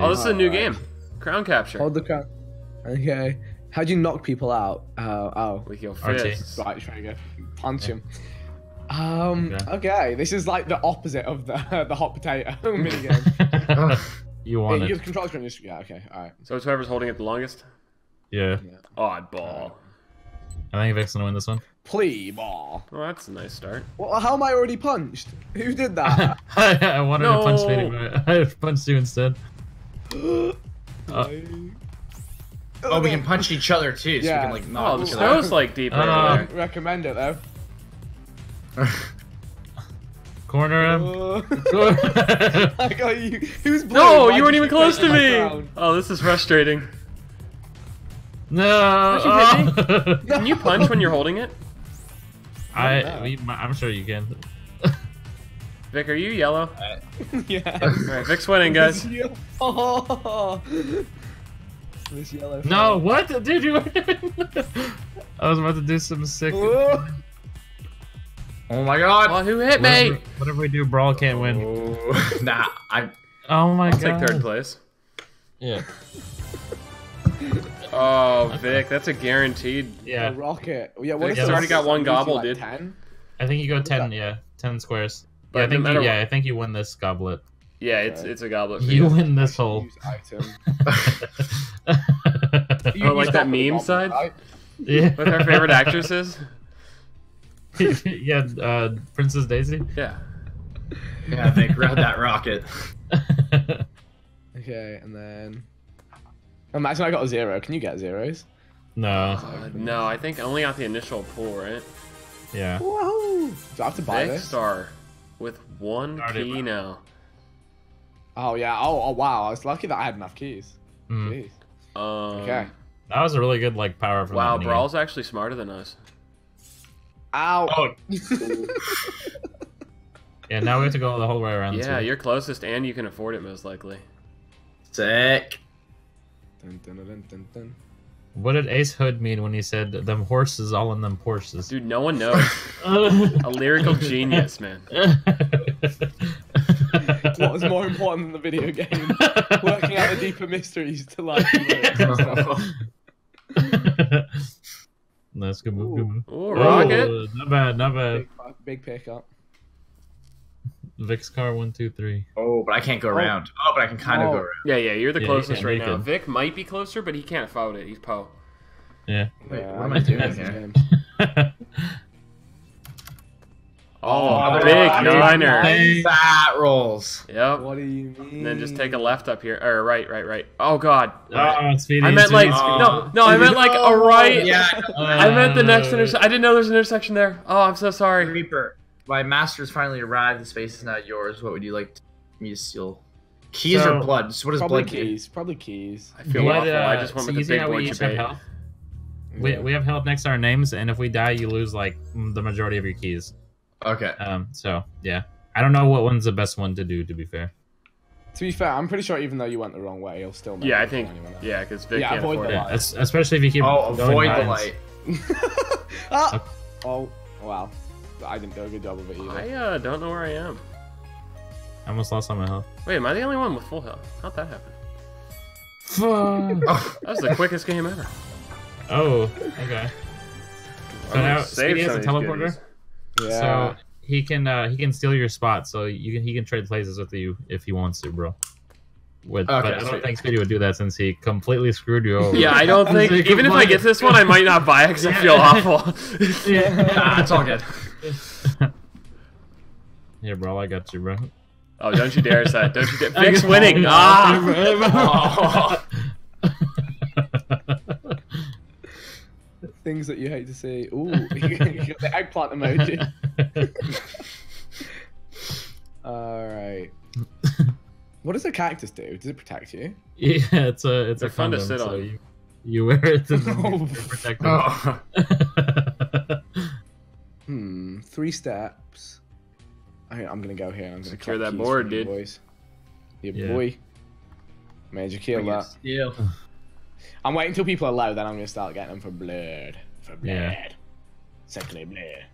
Oh, this is a new game. Crown capture. Hold the crown. Okay. How do you knock people out? Oh. With your fists. Right, try again. Punch him. Okay, this is like the opposite of the hot potato minigame. You want it. You control screen. Yeah, okay, alright. So it's whoever's holding it the longest? Yeah. Oddball. I think Vic's gonna win this one. Plea ball. Well, that's a nice start. Well, how am I already punched? Who did that? I wanted to punch Speedy, but I punched you instead. Oh, we can punch each other too, so we can like knock each other out. Snow's like deep right there. I recommend it though. Corner him. I got you. Who's blue? No, you weren't even close to me. Oh, this is frustrating. No. Can you punch when you're holding it? I'm sure you can. Vic, are you yellow? Yeah. All right, Vic's winning, guys. This yellow. No, what? Dude, you weren't even... I was about to do some sick... Whoa. Oh my god! Well, who hit me? Whatever we do, Brawl can't win. Nah, oh my god. I'll take third place. Yeah. Oh, Vic, that's a guaranteed. Yeah. Rocket. Yeah. What if it's already got one gobble, dude? 10? I think you go 10. Yeah, 10 squares. But yeah, I think no matter what... I think you win this goblet. Yeah, it's a goblet. You win this whole item. Oh, like that meme side? Right? Yeah. With our favorite actresses. Yeah, Princess Daisy? Yeah. Yeah, Vic, grab that rocket. Okay, and then... Imagine I got a zero. Can you get zeros? No. No, I think only at the initial pull, right? Yeah. Whoa! Do I have to buy this? Vikkstar with 1 key now. Oh, yeah. Oh, wow. I was lucky that I had enough keys. Mm. Jeez. Okay. That was a really good, like, power from Wow, Brawl's actually smarter than us. Ow! Oh. Yeah, now we have to go the whole way around. Yeah, you're closest, and you can afford it most likely. Sick. Dun, dun, dun, dun, dun. What did Ace Hood mean when he said "them horses all in them horses"? Dude, no one knows. A lyrical genius, man. What was more important than the video game? Working out the deeper mysteries to life. Nice, good move, good move. Ooh, rocket! Oh, not bad, not bad. Big pick up. Vic's car, 1, 2, 3. Oh, but I can't go around. Oh, but I can kind of go around. Yeah, yeah, you're the closest right now. Vic might be closer, but he can't foul it. He's Poe. Yeah. Wait, what am I doing here? Oh, big niner. That rolls. Yep. What do you mean? And then just take a left up here, or right. Oh god. Oh, Speedy. I meant like no, I meant like a right. Yeah. I meant the next intersection. I didn't know there's an intersection there. Oh, I'm so sorry. Reaper, my master's finally arrived. The space is not yours. What would you like me to steal? Keys or blood? So what is blood? Keys. Probably keys. I feel awful. I just went with the big boy debate. We have help next to our names, and if we die, you lose like the majority of your keys. Okay. So yeah, I don't know what one's the best one to do. To be fair. To be fair, I'm pretty sure even though you went the wrong way, you'll still. Make I think. Yeah, because Vic can't afford it. Especially if you keep. Oh, avoid the light. Oh wow, I didn't do a good job of it either. I don't know where I am. I almost lost all my health. Wait, am I the only one with full health? How'd that happen? That was the quickest game ever. Oh, okay. So now Speedy has a teleporter. Goodies. Yeah. So he can steal your spot. So he can trade places with you if he wants to, bro. But I don't think Speedy would do that since he completely screwed you over. Yeah, I don't think. Even if I get this one, I might not buy it because I feel awful. Yeah, nah, it's all good. Yeah, bro, I got you, bro. Oh, don't you dare say it. Don't you dare. Vic's winning. Ah. Things that you hate to see. Ooh, you got the eggplant emoji. Alright. What does a cactus do? Does it protect you? Yeah, it's fun to sit on. You wear it to protect you. Oh. 3 steps. Right, I'm going to go here. I'm going to secure that board, dude. Boys. Yeah, boy. Man, you kill that. Yeah. I'm waiting until people are low, then I'm going to start getting them for blood. For blood. Yeah. Secondly, blood.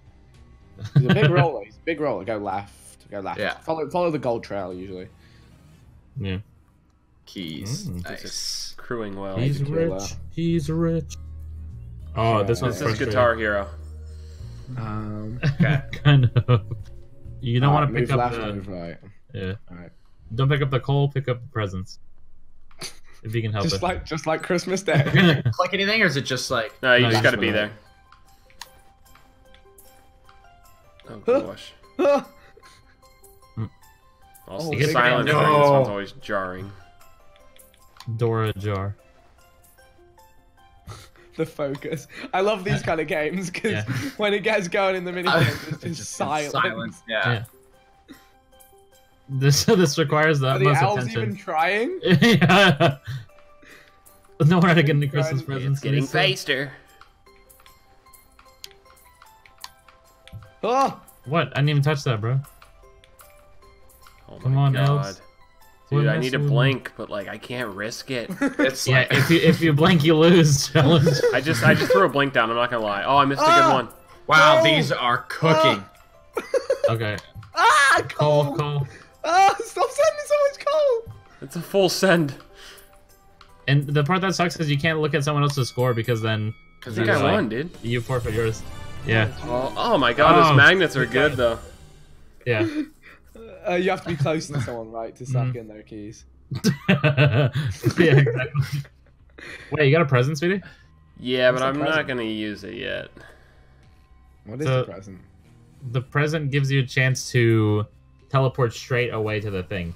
He's a big roller. He's a big roller. Go left. Go left. Yeah. Follow the gold trail, usually. Yeah. keys. Nice. Crewing well. He's rich. He's rich. Oh, yeah, this one's this is Guitar Hero. Kind of. You don't want to pick up the. Right. Yeah. All right. Don't pick up the coal. Pick up the presents. If you can help. Just like Christmas Day. It's like anything, or is it just like? No, you just gotta be there. Oh gosh. Also, oh, silent no. This one's always jarring. Dora jar. The focus. I love these kind of games because when it gets going in the mini game, it's just silent. Silence. Yeah. This requires that much attention. Are the elves even trying? Yeah. No one had to get any Christmas presents. Getting faster. Oh. What? I didn't even touch that, bro. Oh my God. Elves. Dude, I need to blink, but like I can't risk it. It's like... Yeah, if you blink, you lose. Challenge. I just threw a blink down. I'm not gonna lie. Oh, I missed a good one. Wow, these are cooking. Okay. Ah, coal. Ah, stop sending so much coal. It's a full send. And the part that sucks is you can't look at someone else's score because then. Because I think I won, dude. You forfeit yours. Yeah. Oh my God, those magnets are good though. Yeah. You have to be close to someone, right, to start getting their keys. Yeah, exactly. Wait, you got a present, Speedy? Yeah, but I'm not going to use it yet. What is the present? The present gives you a chance to teleport straight away to the thing.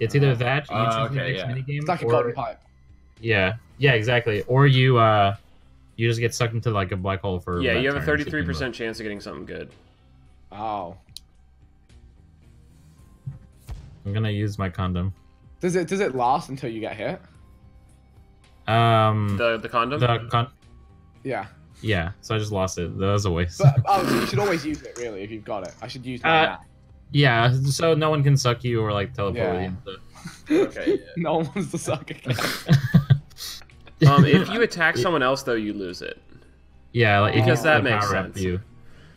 It's either that, you choose the next minigame, it's like a golden pipe. Yeah, yeah, exactly. Or you just get sucked into like a black hole for... Yeah, you have a 33% chance of getting something good. Oh. I'm gonna use my condom. Does it last until you get hit? The condom? Yeah. Yeah. So I just lost it. That was a waste. But, so you should always use it, really, if you've got it. I should use my app. Yeah. So no one can suck you or like teleport you. So. Okay. Yeah. No one wants to suck again. If you attack someone else, though, you lose it. Yeah, like because that makes sense. You.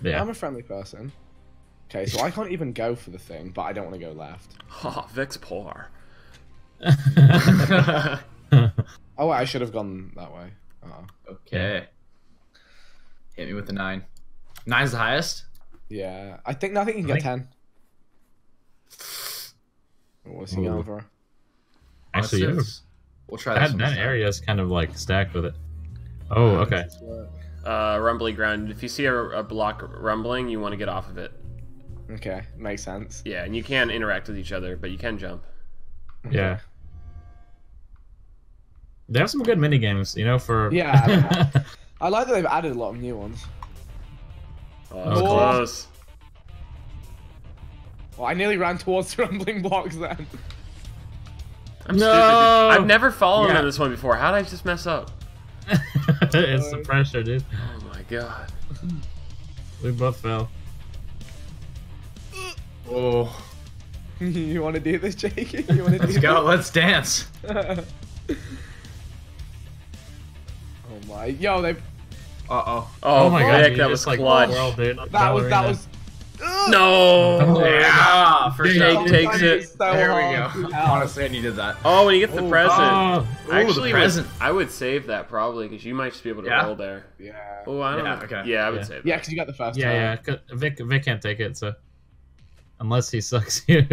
Yeah. I'm a friendly person. Okay, so I can't even go for the thing, but I don't want to go left. Oh, Vikkstar. Oh, I should have gone that way. Oh. Okay. Hit me with a 9. 9's the highest? Yeah. I think you can get 10. What's he going for? Actually, we'll try that. That area is kind of like stacked with it. Oh, okay. Rumbly ground. If you see a block rumbling, you want to get off of it. Okay, makes sense. Yeah, and you can interact with each other, but you can jump. Yeah. They have some good minigames, you know, for... Yeah, I like that they've added a lot of new ones. Oh, that was close. Well, I nearly ran towards the rumbling blocks then. I'm stupid. I've never fallen on this one before. How did I just mess up? It's the pressure, dude. Oh my God. We both fell. Oh, you want to do this, Jake? You want to do this? Let's go. Let's dance. Oh my! Yo, they. Oh my God! That was like clutch. World, dude. That was. No! Oh, yeah. First Jake takes it. So there we go. Honestly, I needed that. Oh, when you get the present. Actually, the present. I would save that probably because you might just be able to roll there. Yeah. Oh, I don't know. Okay. Yeah, I would save. Yeah, because you got the first. Yeah, time. Yeah. Vic can't take it, so. Unless he sucks you.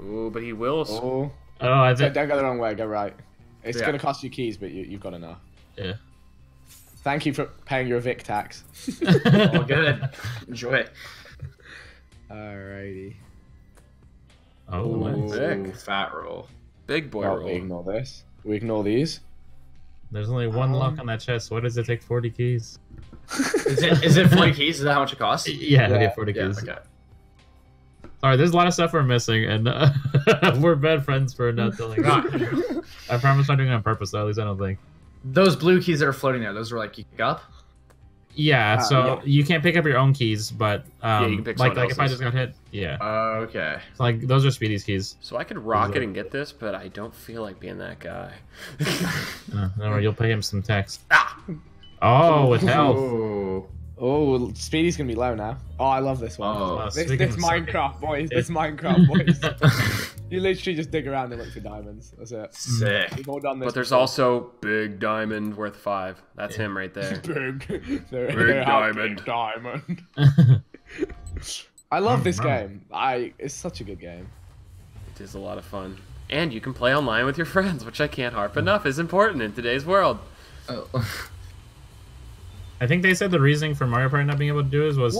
Ooh, but he will. Oh, I think... Don't go the wrong way, go right. It's going to cost you keys, but you've got enough. Yeah. Thank you for paying your Vic tax. All good. Enjoy it. Alrighty. Oh, nice. Big fat roll. Big boy roll. We ignore this. We ignore these. There's only one lock on that chest. Why does it take 40 keys? Is it 40 keys? Is that how much it costs? Yeah, we get 40 keys. Okay. Alright, there's a lot of stuff we're missing, and we're bad friends for not telling you. I promise I'm doing it on purpose, though, at least I don't think. Those blue keys that are floating there, those were like you pick up? Yeah, so you can't pick up your own keys, but you can pick like if I just got hit, okay. So, like, those are Speedy's keys. So I could rock it and get this, but I don't feel like being that guy. No, you'll pay him some tax. Ah! Oh, with health. Ooh. Oh, Speedy's gonna be low now. Oh, I love this one. This Minecraft, boys. This Minecraft, boys. You literally just dig around and look for diamonds. That's it. Sick. We've all done this but there's before. Also big diamond worth 5. That's him right there. Big. Big diamond. Big diamond. I love this game. It's such a good game. It is a lot of fun. And you can play online with your friends, which I can't harp enough is important in today's world. Oh. I think they said the reasoning for Mario Party not being able to do it was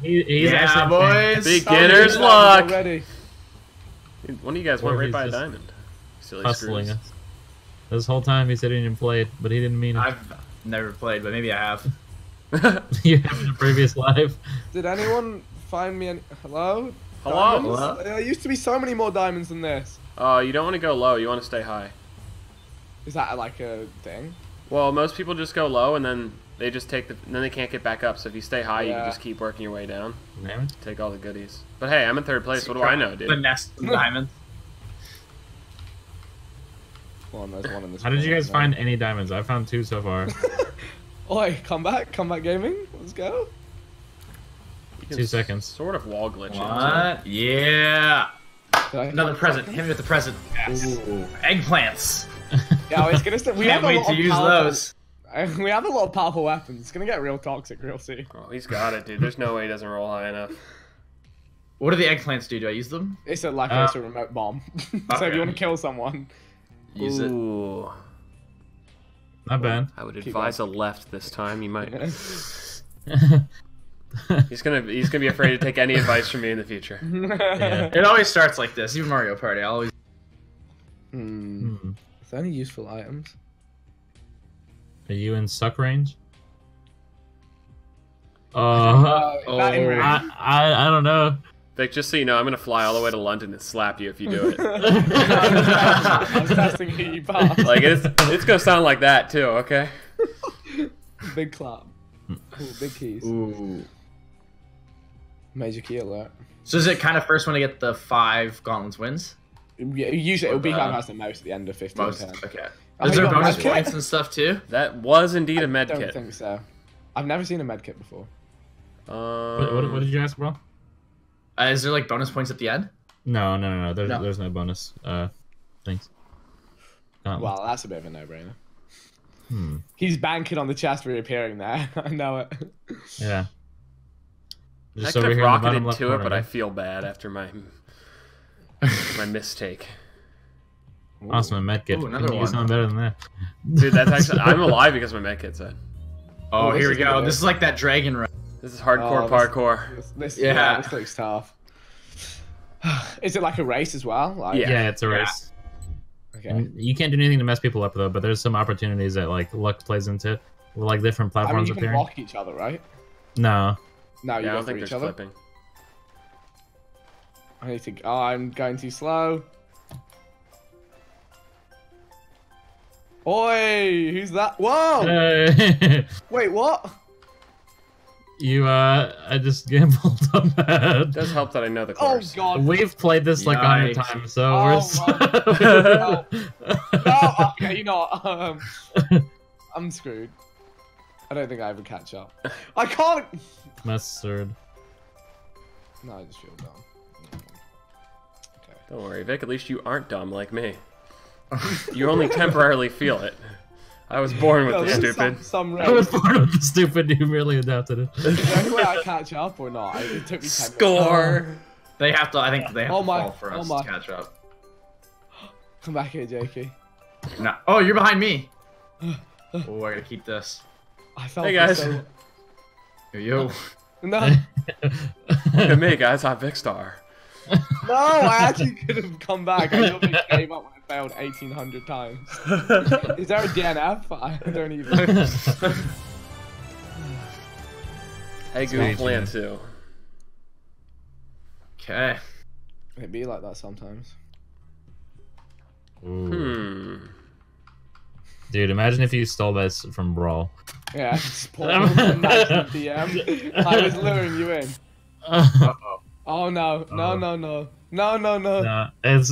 he's actually beginner's luck. One of you guys went right by a diamond. Silly hustling us. This whole time he said he didn't play it, but he didn't mean it. I've never played, but maybe I have. You have in a previous life. Did anyone find me any... Hello? Hello? Hello? There used to be so many more diamonds than this. Oh, you don't want to go low. You want to stay high. Is that like a thing? Well, most people just go low and then... They just take the, and then they can't get back up. So if you stay high, you can just keep working your way down. Man. Take all the goodies. But hey, I'm in 3rd place. What do I know, dude? The nest diamonds. Well, there's one in this. How did you guys find any diamonds? I found 2 so far. Oi, come back, gaming. Let's go. 2 seconds. Sort of wall glitching. What? Yeah. Another present. Hit me with the present. Yes. Eggplants. Yeah, I was gonna say we can't wait to use those. We have a lot of powerful weapons. It's gonna get real toxic real soon. Oh, he's got it, dude. There's no way he doesn't roll high enough. What do the eggplants do? Do I use them? It's like a remote bomb. Okay. So if you want to kill someone, use it. Not bad. I would advise a left this time. You might. He's gonna be afraid to take any advice from me in the future. Yeah. It always starts like this. Even Mario Party, I always. Is there any useful items? Are you in suck range? I don't know. Like, just so you know, I'm gonna fly all the way to London and slap you if you do it. I was testing who you pass. Like it's gonna sound like that too, okay? Big clap. Ooh, big keys. Ooh. Major key alert. So is it kind of first one to get the 5 gauntlets wins? Yeah, usually it'll be who has the most at the end of 15 turns. Okay. Is there bonus points and stuff too? That was indeed a med kit. I don't think so. I've never seen a med kit before. What did you ask, bro? Is there like bonus points at the end? No. There's no bonus things. Well, that's a bit of a no-brainer. He's banking on the chest reappearing there. I know it. Yeah. I could have rocketed to it, but I feel bad after my mistake. Ooh. Awesome, my medkit. Another one. Something better than that. Dude, that's actually. I'm alive because of my medkit said. Oh, here we go. This is like that dragon run. This is hardcore parkour. Yeah, this looks tough. Is it like a race as well? Like, yeah, it's a race. Okay. And you can't do anything to mess people up though, but there's some opportunities that like luck plays into it. Like different platforms appearing. You can block each other, right? No. No, you don't think there's flipping. I need to. Oh, I'm going too slow. Oi! Who's that? Whoa! Wait, what? You, I just gambled on that. It does help that I know the course. Oh, God. We've played this, like, 100 times, so we're... Oh, okay, you know what? I'm screwed. I don't think I ever catch up. I can't... Mustard. No, I just feel dumb. Okay. Don't worry, Vic. At least you aren't dumb like me. You only temporarily feel it. I was born with the stupid. I was born with the stupid. You merely adapted it. Is there any way I catch up or not? It took me 10 minutes. They have to. I think they have to fall for us to catch up. Come back here, Jakey. No. Oh, you're behind me. Oh, I gotta keep this. I felt. Hey guys. So... Yo. No. Look at me, guys. I'm Vikkstar. No, I actually could have come back. I only gave up. Failed 1,800 times. Is there a DNF? I don't even. Hey, Google plan too. Okay. It be like that sometimes. Ooh. Dude, imagine if you stole this from Brawl. Yeah. Just DM. I was luring you in. Uh-oh. Oh no! No! Nah, it's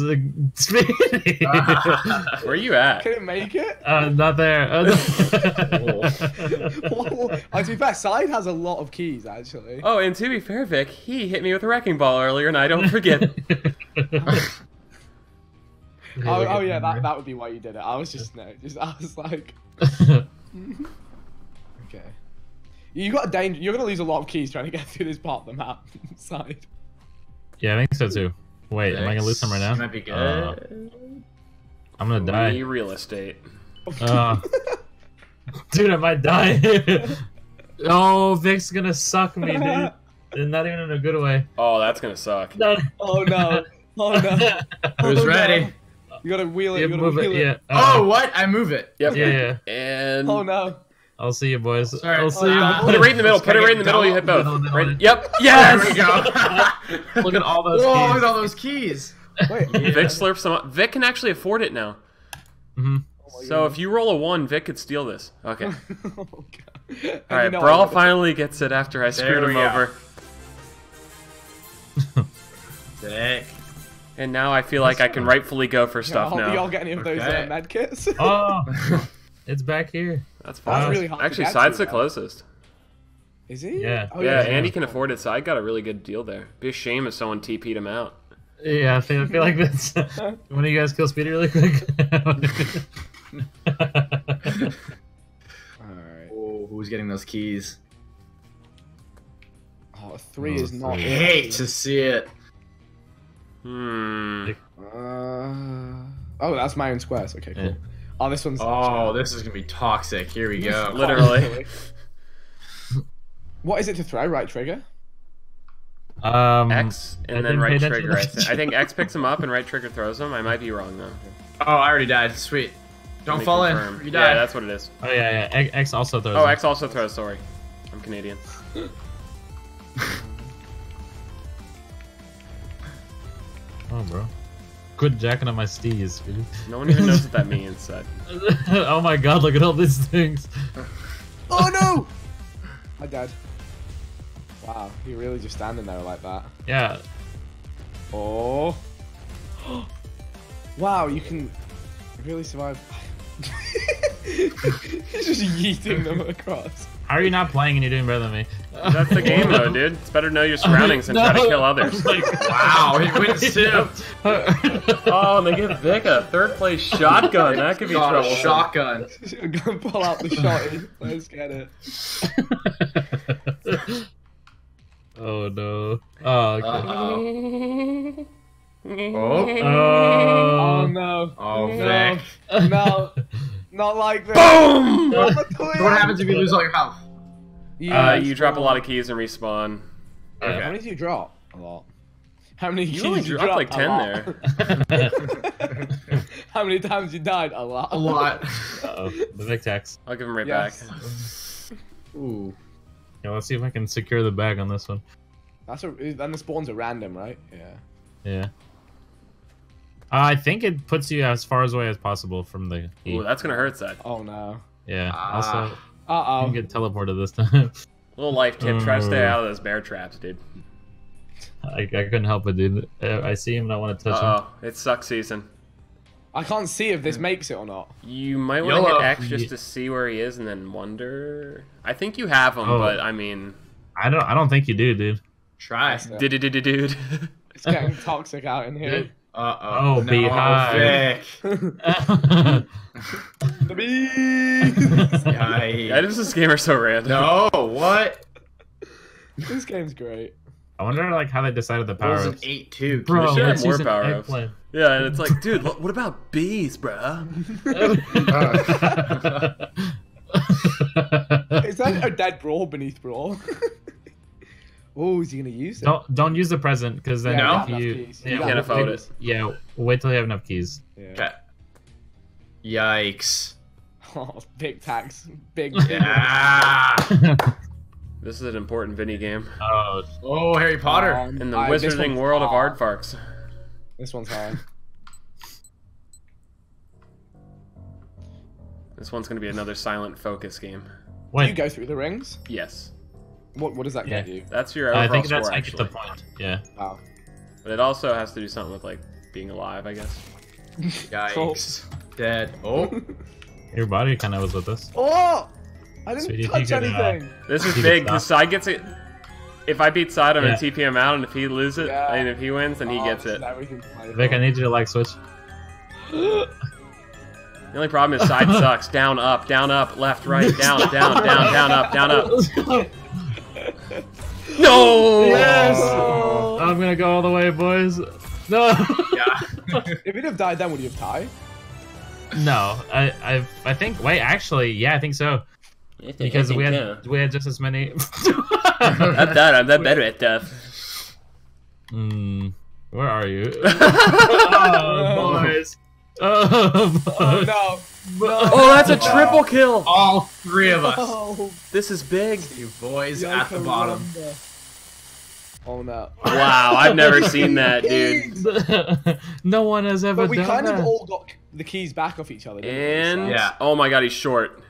Speedy. Where are you at? Couldn't make it. Not there. Oh, no. To be fair, Side has a lot of keys actually. Oh, and to be fair, Vic, he hit me with a wrecking ball earlier, and I don't forget. Oh yeah, that would be why you did it. I was just I was like. Okay. You got a danger. You're gonna lose a lot of keys trying to get through this part of the map side. Yeah, I think so too. Wait, am I gonna lose some right now? Might be good. I'm gonna die. Real estate. Dude, I might die. Oh, Vic's gonna suck me, dude. And not even in a good way. Oh, that's gonna suck. No. Oh no. Oh no. Who's ready? You gotta wheel it. You gotta move it. Yeah. Oh, what? I move it. Yep. Yeah. And. Oh no. I'll see you, boys. All right. I'll see you. Put it right in the middle. Put it right in the middle. You hit both. Right. Yep. Yes. There we go. Look at all those. Whoa! Keys. Look at all those keys. Wait. Yeah. Vic slurps some. Up. Vic can actually afford it now. Mm-hmm. So if you roll a 1, Vic could steal this. Okay. Oh, God. All right, Brawl finally gets it after I screwed him over. Sick. And now I feel like I can rightfully go for stuff now. Do y'all get any of those med kits? Oh, it's back here. That's fine. That's really hard. Actually, Side's the closest. Is he? Yeah. Oh, yeah, Andy can afford it. Side got a really good deal there. It'd be a shame if someone TP'd him out. Yeah, I feel like that's... One of you guys kill Speedy really quick? Alright. Oh, who's getting those keys? Oh, 3 is not... I hate to see it. Hmm. Oh, that's my own squares. Okay, cool. Yeah. Oh, this one's... Oh, this is gonna be toxic. Here we go. Literally. What is it to throw? Right trigger? X and then right trigger. I think X picks him up and right trigger throws him. I might be wrong though. Oh, I already died. Sweet. Don't fall in. You died. Yeah, that's what it is. Oh yeah, yeah. X also throws. Oh, X also throws. Sorry, I'm Canadian. Oh, bro. Quit jacking up my steez, dude. No one even knows what that means. Side. Oh my God! Look at all these things. Oh no! I died. Wow, you're really just standing there like that. Yeah. Oh. Wow, you can really survive. He's just yeeting them across. How are you not playing and you're doing better than me? That's the game though, dude. It's better to know your surroundings and try to kill others. Like, wow, he wins too. Oh, and they give Vic a third-place shotgun. That could be trouble. Shotgun. I'm gonna pull out the shotgun. Let's get it. Oh no! Oh, God. Oh no! Oh no! No! Not like this! Boom! What happens if you lose all your health? You drop a lot of keys and respawn. Okay. How many do you drop? A lot. How many keys did you drop? Like 10 there. How many times you died? A lot. A lot. Uh-oh. The Vic tax. I'll give him right back. Ooh. Yeah, let's see if I can secure the bag on this one. That's and the spawns are random, right? Yeah. Yeah. I think it puts you as far away as possible from the. Ooh, that's gonna hurt, Seth. Oh no. Yeah. Also. Uh oh. You can get teleported this time. Little life tip: try to stay out of those bear traps, dude. I couldn't help it, dude. I see him and I want to touch him. Oh, it's suck season. I can't see if this makes it or not. You might want to hit X just to see where he is and then wonder. I think you have him, but I mean, I don't think you do, dude. Try. Dude. It's getting toxic out in here. Uh-oh. Oh, beehive. The bees. Why is this game so random? No, what? This game's great. I wonder like how they decided the power-ups. It was an 8-2. Bro, let's use an eggplant. Yeah, and it's like, dude, what about bees, bro? Is that a dead Brawl beneath Brawl? Oh, is he gonna use it? Don't use the present, because then you can't afford it. Yeah, wait till you have enough keys. Yeah. Yikes! Oh, big tax, big. Yeah. This is an important Vinny game. Oh, Harry Potter! In the wizarding world of aardvarks. This one's hard. This one's gonna be another silent focus game. When? Do you go through the rings? Yes. What does that get you? That's your overall score, actually. I think that's the point. Yeah. Wow. But it also has to do something with, like, being alive, I guess. Yikes. Dead. Oh. Your body kind of was with us. Oh! I didn't touch anything. This is big, because Side gets it. If I beat Side, I'm going to TP him out, and if he loses it, and if he wins, then he gets it. Vic, I need you to, like, switch. The only problem is side sucks. Down, up, left, right, down, down, down, down, up, down, up. No! Yes! Oh. I'm gonna go all the way, boys. No! Yeah. If you'd have died, then would you have tied? No, I think. Wait, actually, yeah, I think so. Because we had just as many. I'm not better at stuff. Hmm. Where are you? Oh, boys. Oh, no. Oh, that's a triple kill. All three of us. Oh. This is big. You boys Yo, at the bottom. Oh, no. Wow, I've never seen that, dude. No one has ever done that. But we kind of all got the keys back off each other. And, yeah. Oh my god, he's short.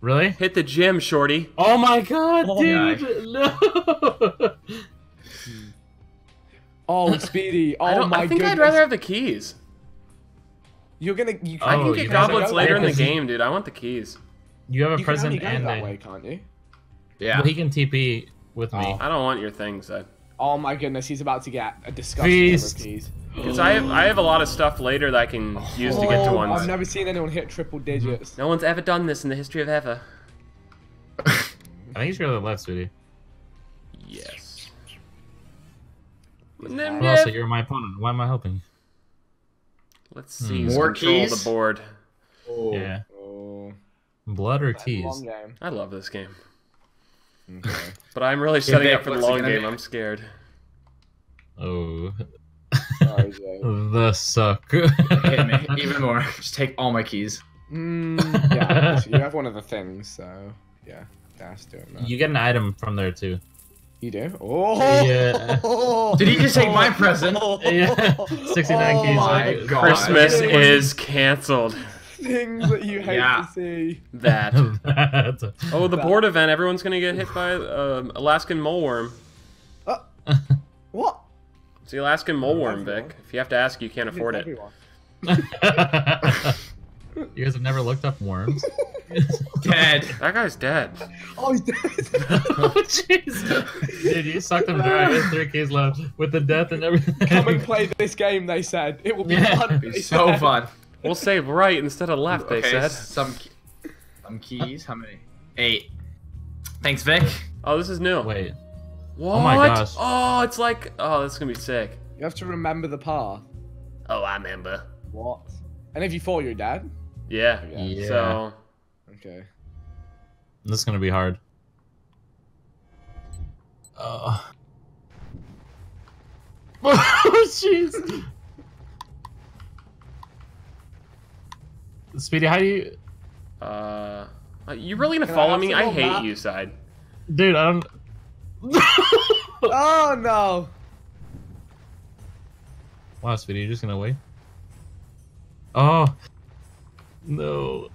Really? Hit the gym, shorty. Oh my god, dude. No. Oh, Speedy. Oh, my goodness. I think I'd rather have the keys. You're gonna. I can get goblets later in the game, dude. I want the keys. You have a present and that way, can't you? Yeah. Well, he can TP with me. I don't want your things. Oh my goodness, he's about to get a disgusting number of keys. Because I have a lot of stuff later that I can use to get to ones. I've never seen anyone hit triple digits. No one's ever done this in the history of ever. I think he's really left, Speedy. Yes. Well, so you're my opponent. Why am I helping? Let's see. More keys? The board. Oh. Yeah. Oh. Blood or tease? I love this game. Okay. But I'm really setting up for the long game. I'm scared. Oh. Sorry, Jake. The suck. Hit me even more. Just take all my keys. Yeah. You have one of the things, so yeah. That's doing that. You get an item from there too. You do? Oh! Yeah. Did he just take my present? Yeah. 69 keys. My God. Christmas is canceled. Things that you hate to see. That. Oh, the board event. Everyone's going to get hit by Alaskan mole worm. What? It's the Alaskan mole worm, Vic. If you have to ask, you can't afford it. You guys have never looked up worms. Dead. That guy's dead. Oh, he's dead. Oh, jeez. Dude, you sucked him dry. He has 3 keys left with the death and everything. Come and play this game, they said. It will be fun. It's so fun. We'll save right instead of left, they said. Some keys. How many? 8. Thanks, Vic. Oh, this is new. Wait. What? Oh, my gosh. Oh, it's like... Oh, that's going to be sick. You have to remember the path. Oh, I remember. What? And if you fall, you're dead? Yeah. Yeah. So... Okay. This is gonna be hard. Oh. Oh, jeez. Speedy, how do you? You really gonna follow me? I hate you, Side. Dude, I'm. Oh no. Wow, Speedy, you're just gonna wait. Oh. No.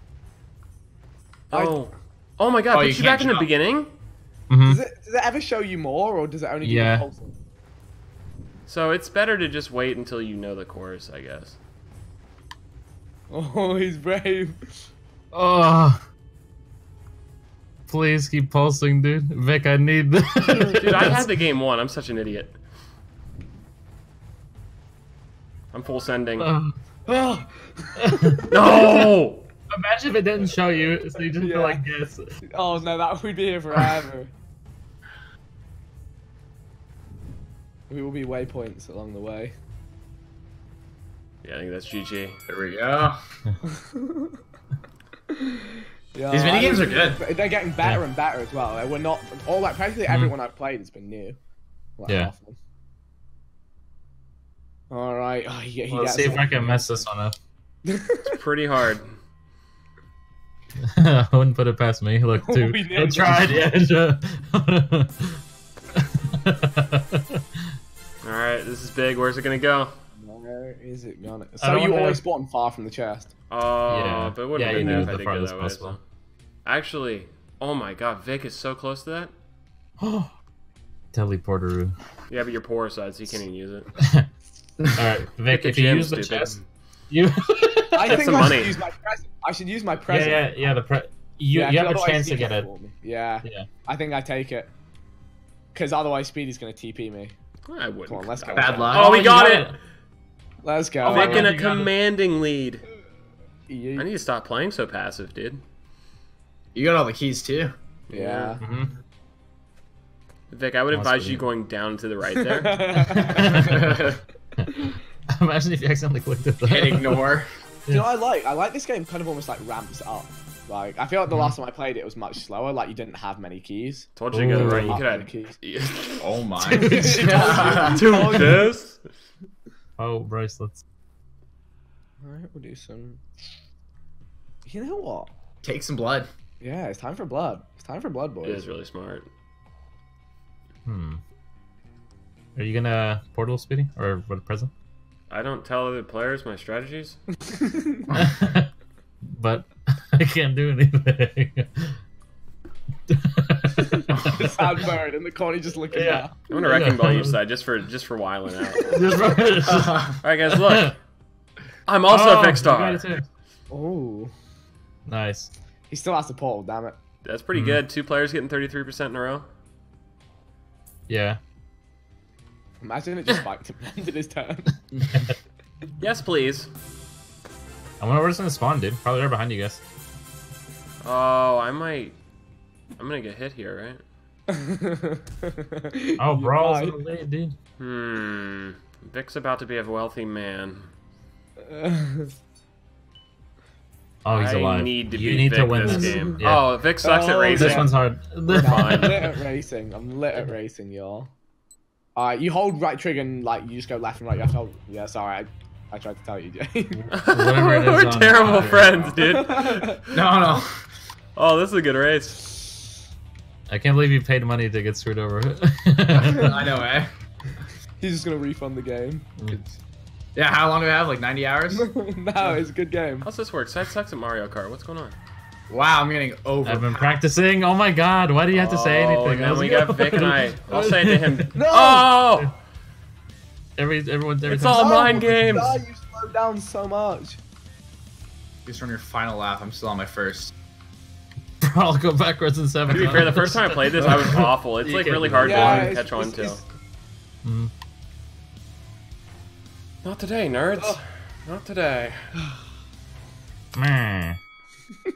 Oh. Oh my god, put you back in the beginning? Mm-hmm. Does it ever show you more, or does it only give you the whole? So it's better to just wait until you know the course, I guess. Oh, he's brave. Oh. Please keep pulsing, dude. Vic, I need this. Dude, I had the game won. I'm such an idiot. I'm full sending. Oh. No! Imagine if it didn't show you, so you just feel like this. Oh no, that would be here forever. We will be waypoints along the way. Yeah, I think that's GG. There we go. Yeah, these minigames are good. They're getting better and better as well. Like, we're not all like practically everyone I've played has been new. Like, awful. All right. Oh, well, let's see if I can mess this one up. It's pretty hard. I wouldn't put it past me. Look, dude, I tried it. Alright, this is big. Where's it gonna go? Where is it gonna go? So you always spawn far from the chest. Oh, yeah. But it wouldn't have been there if I didn't go that way. So. Actually, oh my god, Vic is so close to that. Oh, teleporter. Yeah, but you're poor, Side, so you can't even use it. Alright, Vic, if you use the chest... You... I think I should use my present. I should use my present. Yeah. You have a chance to get it. Yeah. I think I take it. Because otherwise, Speedy's gonna TP me. I wouldn't. Come on, let's go. Bad luck. Oh, we got it. Let's go. Making a commanding lead. I need to stop playing so passive, dude. You got all the keys too. Yeah. Mm-hmm. Vic, I would advise you going down to the right there. Imagine if you accidentally clicked it. Hit ignore. You know what I like this game kind of almost like ramps up. Like I feel like the last time I played it was much slower. Like you didn't have many keys. Told you to go right. You could have keys. Oh my. To this. Oh, bracelets. All right, we'll do some. You know what? Take some blood. Yeah, it's time for blood. It's time for blood, boys. It is really smart. Hmm. Are you gonna portal, Speedy, or what? Present? I don't tell other players my strategies. But I can't do anything. The soundbird in the corner just looking out. I'm gonna wrecking ball you side just for whiling out. All right, guys, look. I'm also a Vikkstar. Oh, nice. He still has to pull. Damn it. That's pretty good. Two players getting 33% in a row. Yeah. Imagine it just spiked him ended his turn. Yes, please. I wonder where's gonna spawn, dude. Probably right behind you guys. Oh, I might. I'm gonna get hit here, right? Oh, Brawl's in the lead, dude. Hmm. Vic's about to be a wealthy man. Oh, he's alive. You need to win this game. Yeah. Oh, Vic sucks at racing. This one's hard. I'm lit at racing. I'm lit at racing, y'all. Alright, you hold right trigger and like you just go left and right. You have to hold. Yeah, sorry. I tried to tell you, Jake. We're terrible friends, dude. No. Oh, this is a good race. I can't believe you paid money to get screwed over. I know, eh? He's just gonna refund the game. Yeah, how long do we have? Like 90 hours? No, it's a good game. How's this work? Side sucks at Mario Kart. What's going on? Wow, I'm getting over. I've been practicing. Oh my god, why do you have to say anything? No, we got Vic and I. I'll say to him. No! Oh! It's all mind games. God, you slowed down so much. Just run your final lap. I'm still on my first. I'll go backwards in 7. To be fair, the first time I played this, I was awful. It's like really hard to catch on to. Not today, nerds. Oh. Not today.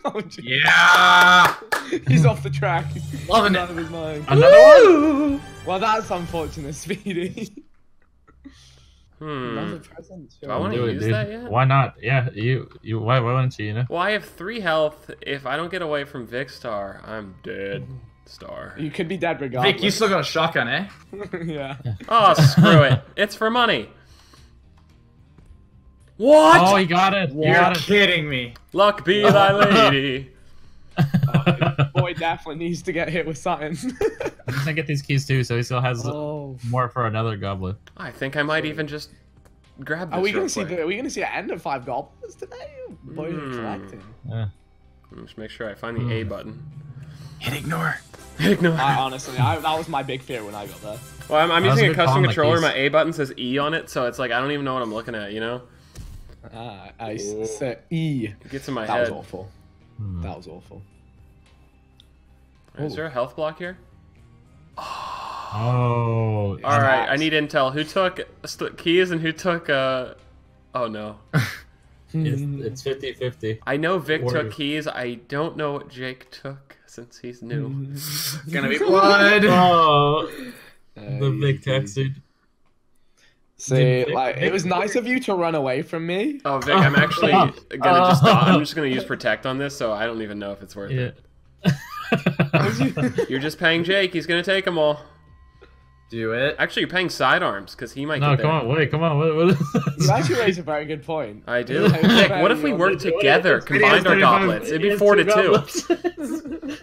Oh, yeah! He's off the track. Loving it. Out of his mind. Another one? Well, that's unfortunate, Speedy. Do I want to use that yet? Why not? Yeah, you. Why wouldn't you? You know. Well, I have 3 health. If I don't get away from Vikkstar, I'm dead. Star. You could be dead regardless. Vic, you still got a shotgun, eh? Yeah. Oh, screw it. It's for money. What? Oh, he got it. You're kidding me. Luck be thy lady. Boy definitely needs to get hit with something. He's gonna get these keys too, so he still has more for another goblin. I think I might even just grab this. Are we gonna see the end of 5 goblins today? Boy, collecting. Yeah. Just make sure I find the A button. Hit ignore. Honestly, that was my big fear when I got there. Well, I'm using a custom controller. My A button says E on it, so it's like I don't even know what I'm looking at. You know. Ah, I said E. It gets in my head. That was awful. That was awful. Is there a health block here? Oh. All right, I need intel. Who took keys and who took? Oh no. It's 50-50. I know Vic took keys. I don't know what Jake took since he's new. It's gonna be blood. Oh. The big text, dude. See, like, it was nice of you to run away from me. Oh, Vic, I'm actually gonna I'm just gonna use protect on this, so I don't even know if it's worth it. You're just paying Jake. He's gonna take them all. Do it. Actually, you're paying sidearms because he might. No, come on, wait. What you actually raise a very good point. I do. Vic, what if we work together, combined our goblets? It'd be 4 to 2.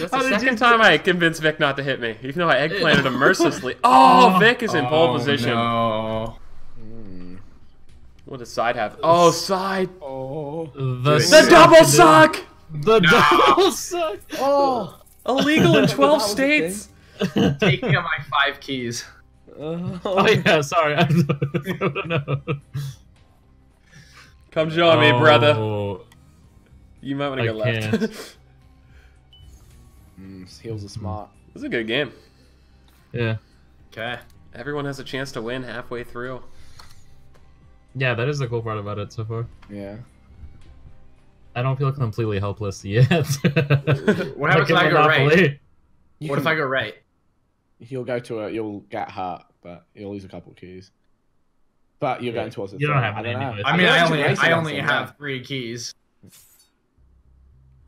That's the second time I convinced Vic not to hit me, even though I eggplanted him mercilessly. Oh, Vic is in pole position. No. What does side have? Oh, side. Oh. The double suck. The double suck. Oh, illegal in 12 states. Taking on my 5 keys. Oh yeah, sorry. I don't know. Come join me, brother. You might want to go left. Heels are smart. This is a good game. Yeah. Okay. Everyone has a chance to win halfway through. Yeah, that is the cool part about it so far. Yeah. I don't feel completely helpless yet. What happens if I go right? What if I go right? You'll go to it. You'll get hurt, but you'll lose a couple of keys. But you're going towards it. You don't have any. I mean, I only have 3 keys.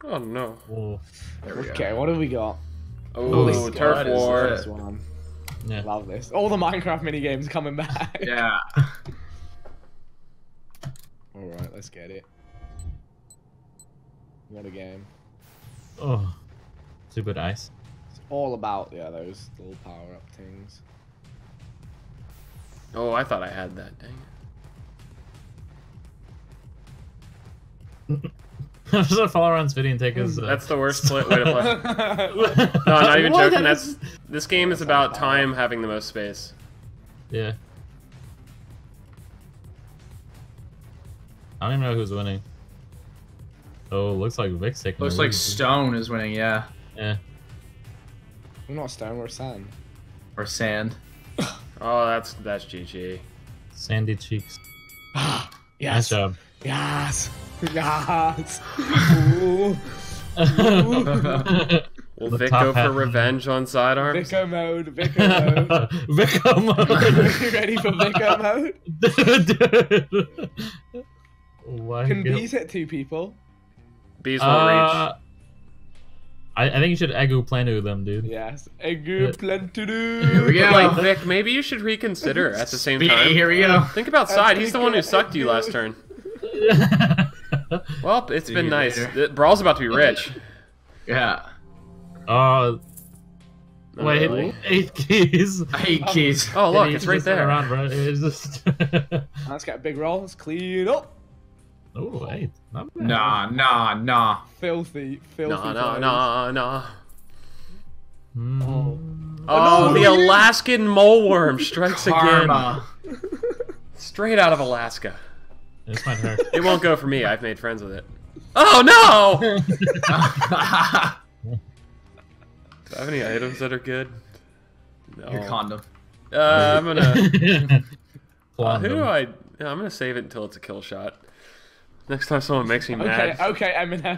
Oh no. Ooh. There we go. What have we got? Oh, turf war. This one. Yeah. Love this. All the Minecraft minigames coming back. Yeah. All right, let's get it. What a game. Oh, super nice. It's all about, yeah, those little power-up things. Oh, I thought I had that, dang it. I'm just gonna follow Ron's video and take his... That's the worst way to play. No, I'm not even joking. That's... This game is about time having the most space. Yeah. I don't even know who's winning. Oh, looks like Vic's taking it. Looks like Stone is winning, yeah. Yeah. We're not Stone, we're Sand. Or Sand. Oh, that's GG. Sandy Cheeks. Yes. Nice job. Yes. Yes. Ooh. Ooh. Will Vic go for revenge on Sidearms? Vicko mode, Vicko mode. Vicko mode. You ready for Vicko mode? Dude. Why can Bees hit 2 people? Bees won't reach. I think you should egguplanu them, dude. Yes, egguplanu. Here we go. Like, Vic, maybe you should reconsider at the same time. Here we go. Think about Side. He's the one who sucked you last turn. Well, it's been nice. Brawl's about to be rich. Yeah. Wait, really? 8 keys. 8 keys. Oh, look, it's right there. Around, bro. It's just... Let's get a big roll. Let's clean up. Oh, 8. Nah, nah, nah. Filthy, filthy. Nah, nah, nah, nah. Oh, oh, the Alaskan mole worm strikes again. Straight out of Alaska. It's not her. It won't go for me. I've made friends with it. Oh, no! Do I have any items that are good? No. Your condom. I'm gonna... who do I... I'm gonna save it until it's a kill shot. Next time someone makes me mad. Okay, okay, Eminem.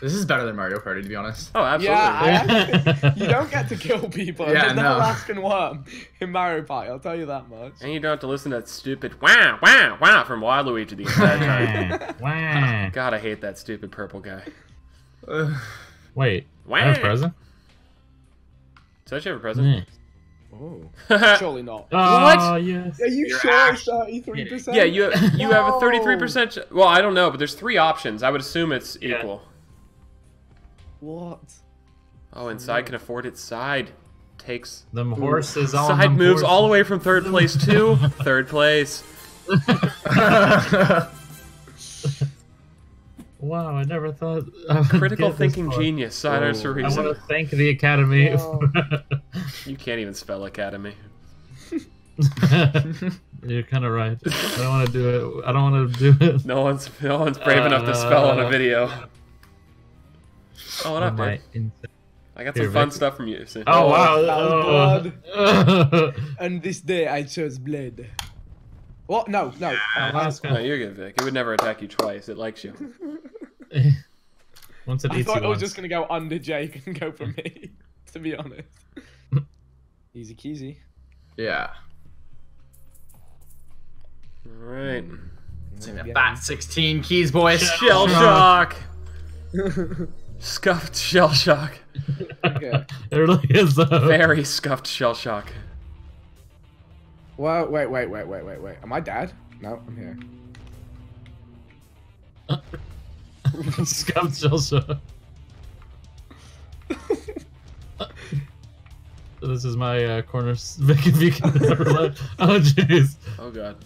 This is better than Mario Party, to be honest. Oh, absolutely. Yeah, you don't get to kill people. Yeah, there's no Alaskan worm in Mario Party, I'll tell you that much. And you don't have to listen to that stupid wah, wah, wah from Waluigi the entire time. Wah. God, I hate that stupid purple guy. Wait, wah. That was present? Did I actually have a present? Mm. Oh, surely not. What? Yes. Are you sure it's 33%? Yeah, you have a 33%. Well, I don't know, but there's 3 options. I would assume it's equal. What? Oh, and Side can afford it. Side takes them horses on. Side moves all the way from 3rd place to 3rd place. Wow, I never thought. Critical thinking genius, Sidearms for reason. I want to thank the Academy. You can't even spell Academy. You're kind of right. I don't want to do it. I don't want to do it. No one's brave enough to spell on a video. Oh, what up, dude? I got some fun stuff from you. So. Oh, wow! Oh, God. And this day I chose Blade. What? No, no. No, you're good, Vic. It would never attack you twice. It likes you. Once it eats you. I thought I was just gonna go under Jake and go for me. To be honest. Easy keasy. Yeah. All right. Bat 16 keys, boys. Shell shock. Scuffed shell shock. Okay. It really is though. Very scuffed shell shock. Whoa, wait, wait, wait, wait, wait, wait. Am I dead? No, I'm here. Scum Chelsea. This is my corner. Vic, if you can never left. Oh, jeez. Oh, God.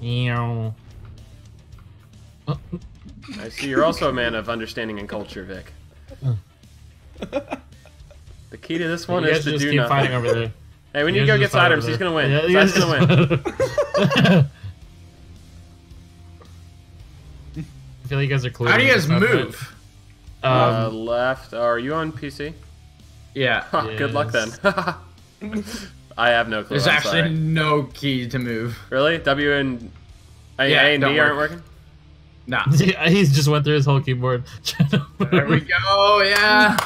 Meow. I see you're also a man of understanding and culture, Vic. The key to this one is to do nothing. Fighting over there. Hey, we need to go get Sidearms. He's gonna win. Yeah, Side's gonna win. I feel like you guys are clueless. How do you guys move? Left. Are you on PC? Yeah. Good luck then. I have no clue. There's actually no key to move. Really? W and A and D aren't working? Nah. He's just went through his whole keyboard. There we go. Yeah.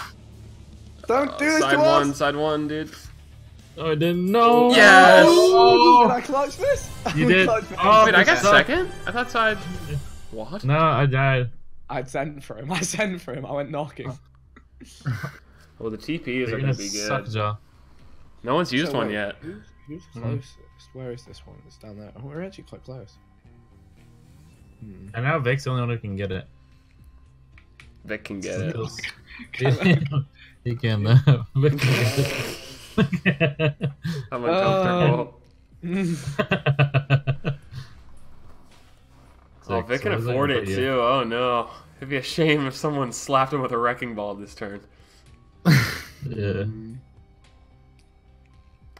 Don't do it to us. Side one, dude. Oh, I didn't know. Yes. Oh, did I clutch this? You did. Oh, wait, I got second? I thought side. What? No, I died. I'd sent for him. I sent for him. I went knocking. Well, the TPs are gonna be good. No one's used one yet. Who's closest? Where is this one? It's down there. Oh, we're actually quite close. And now Vic's the only one who can get it. Vic can get it. He can. Vic can get it. I'm uncomfortable. Oh, Vic can afford it too. Oh no. It'd be a shame if someone slapped him with a wrecking ball this turn. Yeah.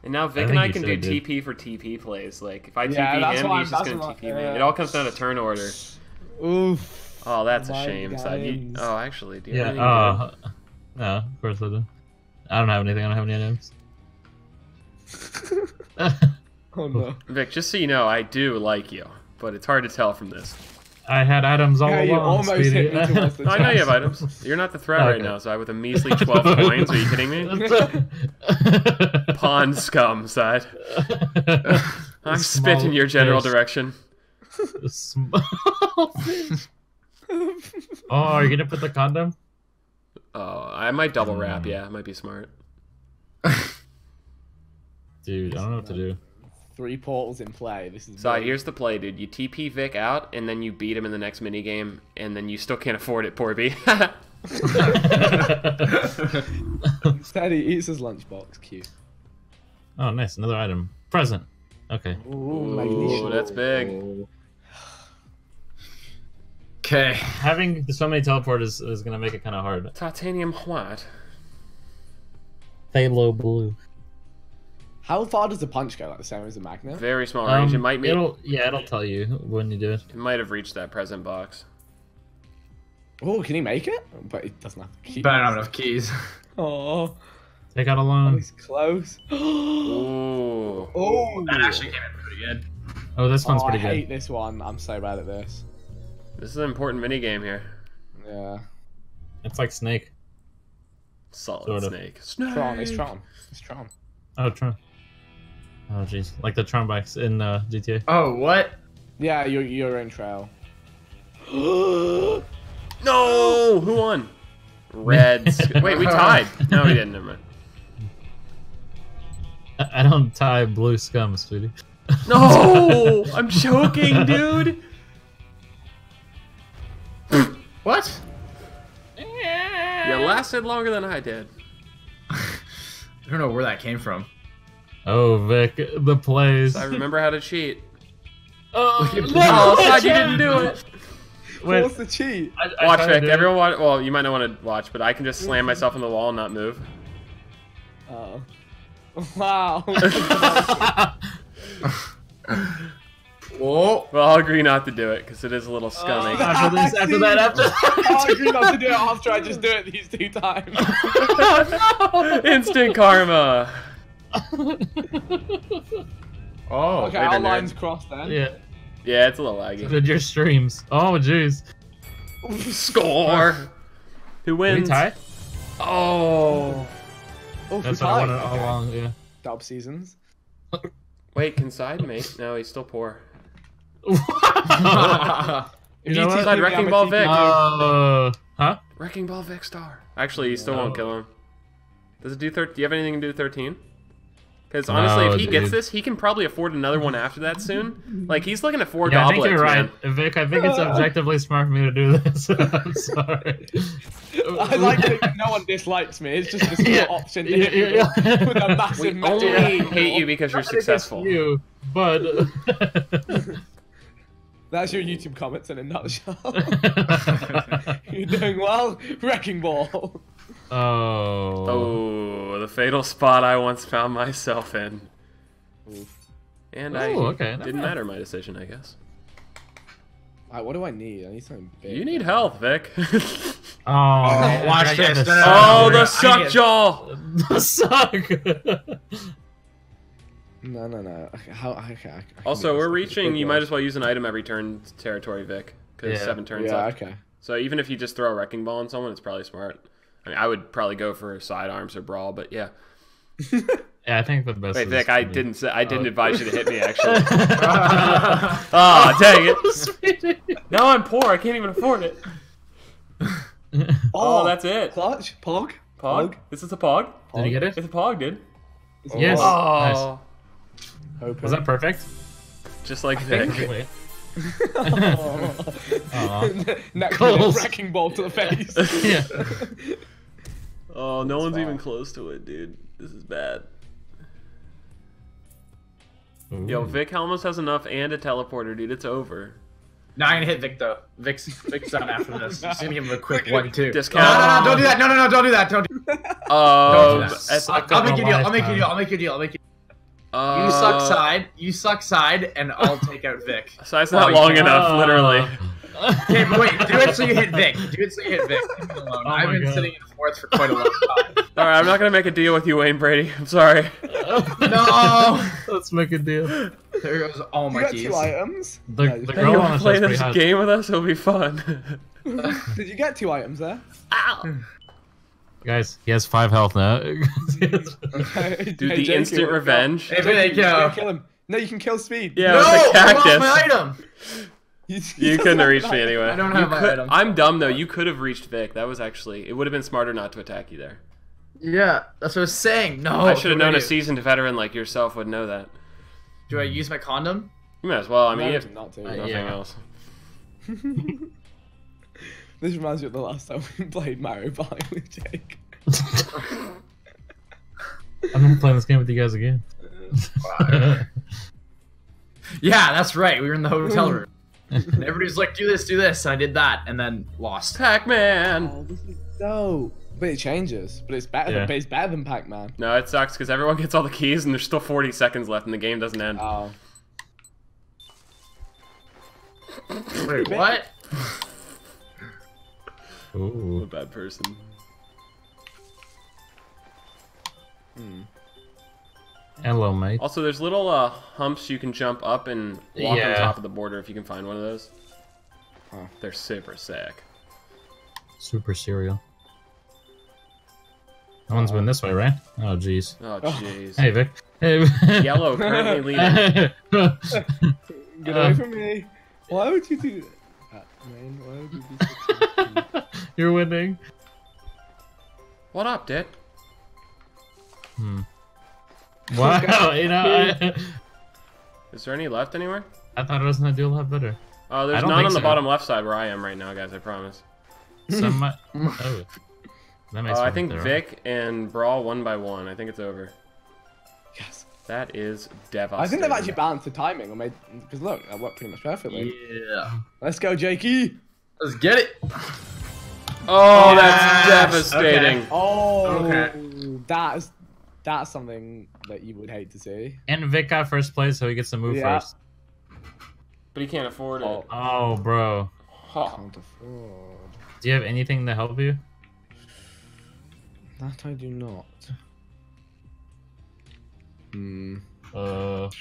And now Vic and I can do TP for TP plays. Like, if I TP him, he's just going to TP me. It all comes down to turn order. Oof. Oh, that's a shame. Oh, actually, do you have anything? No, of course I do. I don't have anything. I don't have any items. Oh, no. Vic, just so you know, I do like you, but it's hard to tell from this. I had items all along. You almost hit me towards the chest. I know you have items. You're not the threat right now, so I with a measly 12 coins. Are you kidding me? Pawn scum, Side. I'm spitting in your general direction. Are you gonna put the condom? Oh, I might double wrap. Yeah, it might be smart. Dude, I don't know what to do. 3 portals in play. This is so here's the play, dude. You TP Vic out, and then you beat him in the next minigame, and then you still can't afford it, poor B. Instead, he eats his lunchbox. Cute. Oh, nice. Another item. Present. Okay. Ooh, that's big. Okay. Having so many teleporters is going to make it kind of hard. Titanium white. Phthalo blue. How far does the punch go? Like the same as the magnet? Very small range. It might be. It'll tell you when you do it. It might have reached that present box. Oh, can he make it? But he doesn't have keys. Better not have enough keys. Oh, take out a loan. Oh, he's close. Oh, that actually came in pretty good. Oh, this one's pretty good. I hate this one. I'm so bad at this. This is an important mini game here. Yeah. It's like Snake. Solid Snake. Snake. Tron. It's Tron. It's Tron. Oh, Tron. Oh, jeez. Like the Tron bikes in GTA. Oh, what? Yeah, you're in trial. No! Who won? Reds. Wait, we tied. No, we didn't. Never mind. I don't tie blue scum, Speedy. No! I'm joking, dude! What? Yeah. You lasted longer than I did. I don't know where that came from. Oh, Vic, the plays. I remember how to cheat. Oh, no, Side, you didn't do it. What's the cheat? Watch, Vic. Everyone, well, you might not want to watch, but I can just slam myself on the wall and not move. Oh. Wow. Whoa. Well, I'll agree not to do it, because it is a little scummy. I'll agree not to do it after I just do it these 2 times. No. Instant karma. Oh, okay, our lines crossed then. Yeah. Yeah, it's a little laggy. So did your streams. Oh, jeez. Score! Who wins? Did we tie? Oh. That's what I wanted all along, yeah. Dub seasons. Wait, can Side mate? No, he's still poor. You know what? Wrecking Ball Vic. Huh? Wrecking Ball Vikkstar. Actually, you still won't kill him. Does it do 13? Do you have anything to do 13? Because honestly, if he gets this, he can probably afford another one after that soon. Like, he's looking at 4 goblets. I think you're right, Vic. I think it's objectively smart for me to do this. I'm sorry. I like that no one dislikes me. It's just this option to hit people with a massive magic. We only hate you because you're successful. You, but that's your YouTube comments in a nutshell. You're doing well, Wrecking Ball. Oh, the fatal spot I once found myself in. Oof. And didn't matter my decision, I guess. All right, what do I need? I need something big. You need help, Vic. Oh, watch this. Oh, the suck jaw. The suck. No, no, no. How? Okay, also, we're reaching. You might as well use an item every turn territory, Vic, because yeah. 7 turns. Yeah, up. Okay. So even if you just throw a wrecking ball on someone, it's probably smart. I mean, I would probably go for sidearms or brawl, but yeah. Yeah, I think the best. Wait, Vic, I didn't advise you to hit me. Actually. Oh, dang it! Now I'm poor. I can't even afford it. Oh, that's it. Clutch, pog, pog. This is a pog. Did you get it? It's a pog, dude. Yes. Oh. Nice. Was that perfect? Just like that. That wrecking ball to the face. Yeah. Oh, no one's even close to it, dude. This is bad. Ooh. Yo, Vic almost has enough and a teleporter, dude. It's over. No, I'm gonna hit Vic though. Vic's out after this. Just gonna give him a quick 1-2. Discount. No, don't do that. No, don't do that. Don't do that. I'll make you deal. I'll make you deal. You suck side. You suck side, and I'll take out Vic. Side's not long enough, literally. Okay, but wait. Do it so you hit Vic. Do it so you hit Vic. Oh, I've been sitting in fourth for quite a long time. All right, I'm not gonna make a deal with you, Wayne Brady. I'm sorry. No. Let's make a deal. There goes all my keys. You got 2 items. The girl wants to play this game with us. It'll be fun. Did you get 2 items there? Ow. Guys, he has 5 health now. Dude, the Jake, instant revenge. Hey, Jake, kill him. No, you can kill Speed. Yeah, no, with the cactus. I lost my item. You couldn't have reached me anyway. I don't have my item. I'm dumb though. You could have reached Vic. That was actually. It would have been smarter not to attack you there. Yeah, that's what I was saying. No, I should have known a seasoned veteran like yourself would know that. Do I use my condom? You might as well. I mean, you have not to. Nothing else. This reminds me of the last time we played Mario Party with Jake. I'm not playing this game with you guys again. Yeah, that's right. We were in the hotel room. And everybody's like, do this, and I did that, and then lost. Pac-Man! Oh, this is dope. But it changes, but it's better, but it's better than Pac-Man. No, it sucks, because everyone gets all the keys, and there's still 40 seconds left, and the game doesn't end. Oh. Wait, what? Ooh. I'm a bad person. Hmm. Hello, mate. Also, there's little humps you can jump up and walk on top of the border if you can find one of those. Huh. They're super sick. Super cereal. That one's been this way, right? Oh, jeez. Oh, jeez. Hey, Vic. Hey. Yellow currently leading. Get away from me. Why would you do that, man? Why would you do that? You're winning. What up, Dick? Hmm. Wow, you know. Is there any left anywhere? I thought it was gonna do a lot better. Oh, there's none on the bottom left side where I am right now, guys. I promise. Some. Oh. That makes sense. I think Vic and Brawl 1 by 1. I think it's over. Yes. That is devastating. I think they've actually balanced the timing, or made because look, that worked pretty much perfectly. Yeah. Let's go, Jakey. Let's get it. Oh, that's devastating. Okay. Oh, okay. That's something that you would hate to see. And Vic got first place, so he gets to move first. But he can't afford it. Oh, bro. Can't afford. Do you have anything to help you? That I do not. Hmm. I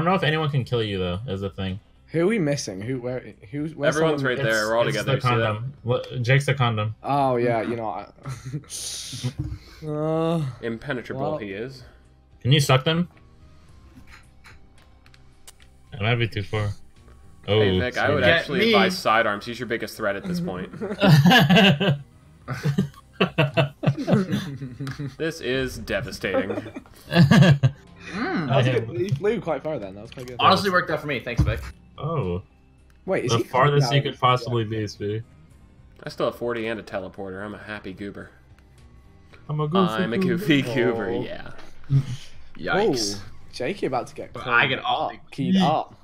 don't know if anyone can kill you though, is the thing. Who are we missing? Who's everyone's right there. We're all together. The condom. Jake's the condom. Oh yeah, you know. Impenetrable he is. Can you suck them? That might be too far. Oh, hey, Vic, I would actually advise sidearms. He's your biggest threat at this point. This is devastating. He flew quite far then. That was quite good. Honestly, worked out for me. Thanks, Vic. Oh. Wait, is the farthest you could possibly be, Speedy. I still have 40 and a teleporter. I'm a happy goober. I'm a goofy goober, yeah. Yikes. Ooh, Jakey about to get keyed up.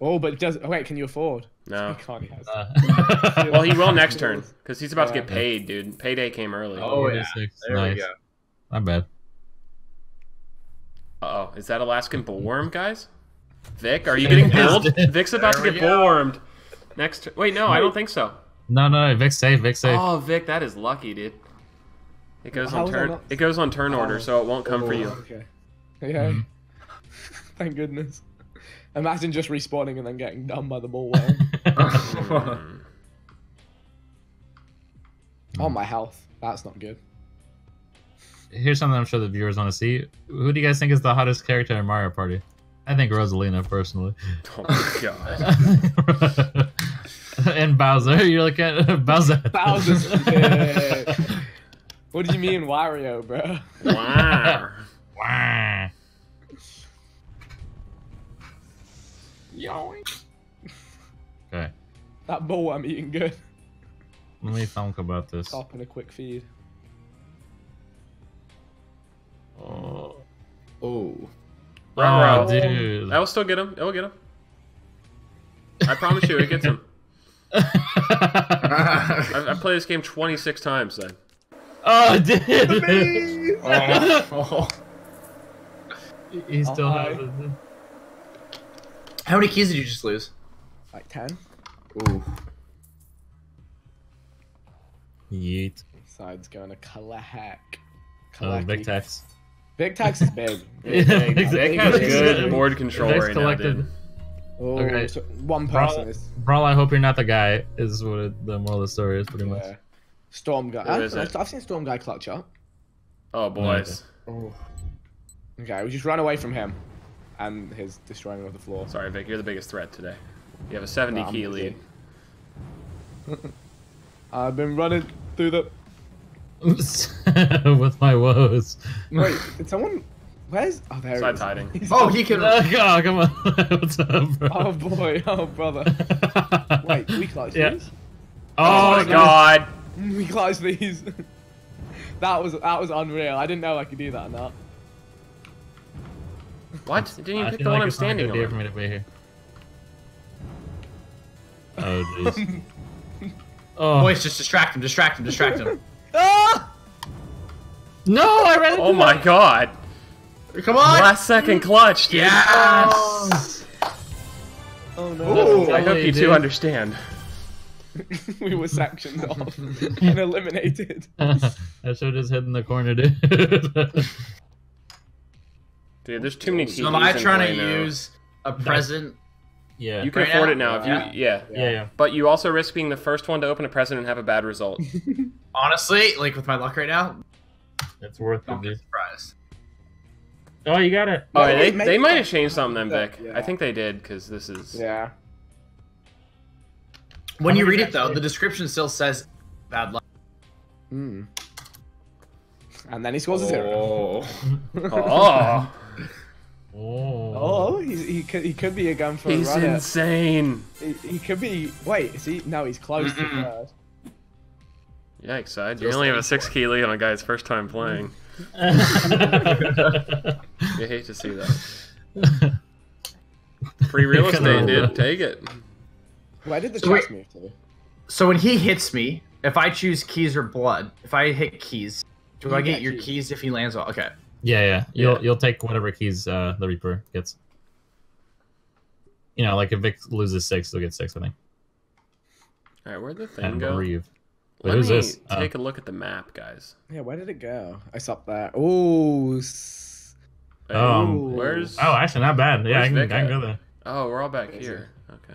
Oh, but does wait, can you afford? No. He can't well, he will next turn, because he's about to get paid, dude. Payday came early. Oh, yeah. There we go. Not bad. Uh-oh. Is that Alaskan mole worm, guys? Vic, are you getting billed? Vic's about to get bull wormed. Next. Wait, no, I don't think so. No, no, Vic safe, Vic safe. Oh, Vic, that is lucky, dude. It goes on turn. It goes on turn order, so it won't come for you. Okay. Yeah. Mm. Thank goodness. Imagine just respawning and then getting done by the mole worm. Oh, my health. That's not good. Here's something I'm sure the viewers want to see. Who do you guys think is the hottest character in Mario Party? I think Rosalina, personally. Oh my god. And Bowser. You're looking at Bowser. Bowser's sick. What do you mean Wario, bro? Wow. Wow. Yoink. Okay. That bowl I'm eating good. Let me think about this. Stop in a quick feed. Oh. Oh. Oh, dude. I will still get him. I will get him. I promise you, it gets him. I've played this game 26 times then. Oh, dude. Oh. Oh. He still has it. How many keys did you just lose? Like 10. Ooh. Yeet. Side's going to collect. Oh, Big Tex. Big Tex is big. Big has good board control right now, dude. Oh, okay. So one person Brawl, is... Brawl, I hope you're not the guy, is what the moral of the story is, pretty much. Storm Guy. I've seen Storm Guy clutch up. Oh, boys. Oh. Okay, we just run away from him. And his destroying him off the floor. Sorry, Vic, you're the biggest threat today. You have a 70-key lead. I've been running through the... with my woes. Wait, did someone... Where's... Oh, there Side's hiding. He's oh, he can... Oh, come on. What's up, bro? Oh, boy. Oh, brother. Wait, we clutched these? Oh, God. We clutched these. That was unreal. I didn't know I could do that or not. What? Didn't you pick the one I'm standing on? For me to be here. Oh, jeez. Oh. Boys, just distract him, distract him, distract him. Ah! No, I ran into Oh my god. Come on! Last second clutch, dude. Yes! Oh no. Ooh, I hope you two understand. We were sectioned off and eliminated. I should just hid in the corner, dude. Dude, there's too many keys. So am I trying to use a present? Yeah. You can afford it now. If you, yeah. But you also risk being the first one to open a present and have a bad result. Honestly, like with my luck right now, it's worth it. Dude. Surprised. Oh, you got it. Oh, no, they might have changed something then, Vic. Yeah. I think they did because this is. Yeah. When you read it though, the description still says bad luck. Hmm. And then he scores a 0. Oh. Oh, he could be a gun for a runner. He's insane. He could be. Wait, is he? No, he's close to third. Yikes, Side. You only have a 6-key lead on a guy's first time playing. You hate to see that. Free real estate, dude. Take it. Why did the chest move to? So when he hits me, if I choose keys or blood, if I hit keys, do I get your keys if he lands on? Okay. Yeah. You'll take whatever keys the Reaper gets. You know, like if Vic loses 6, they'll get 6, I think. All right, where'd the thing go? Wait, let me take a look at the map, guys. Yeah, where did it go? I stopped that. Ooh. Where's? Oh, actually, not bad. Yeah, I can go there. Oh, we're all back here. Okay.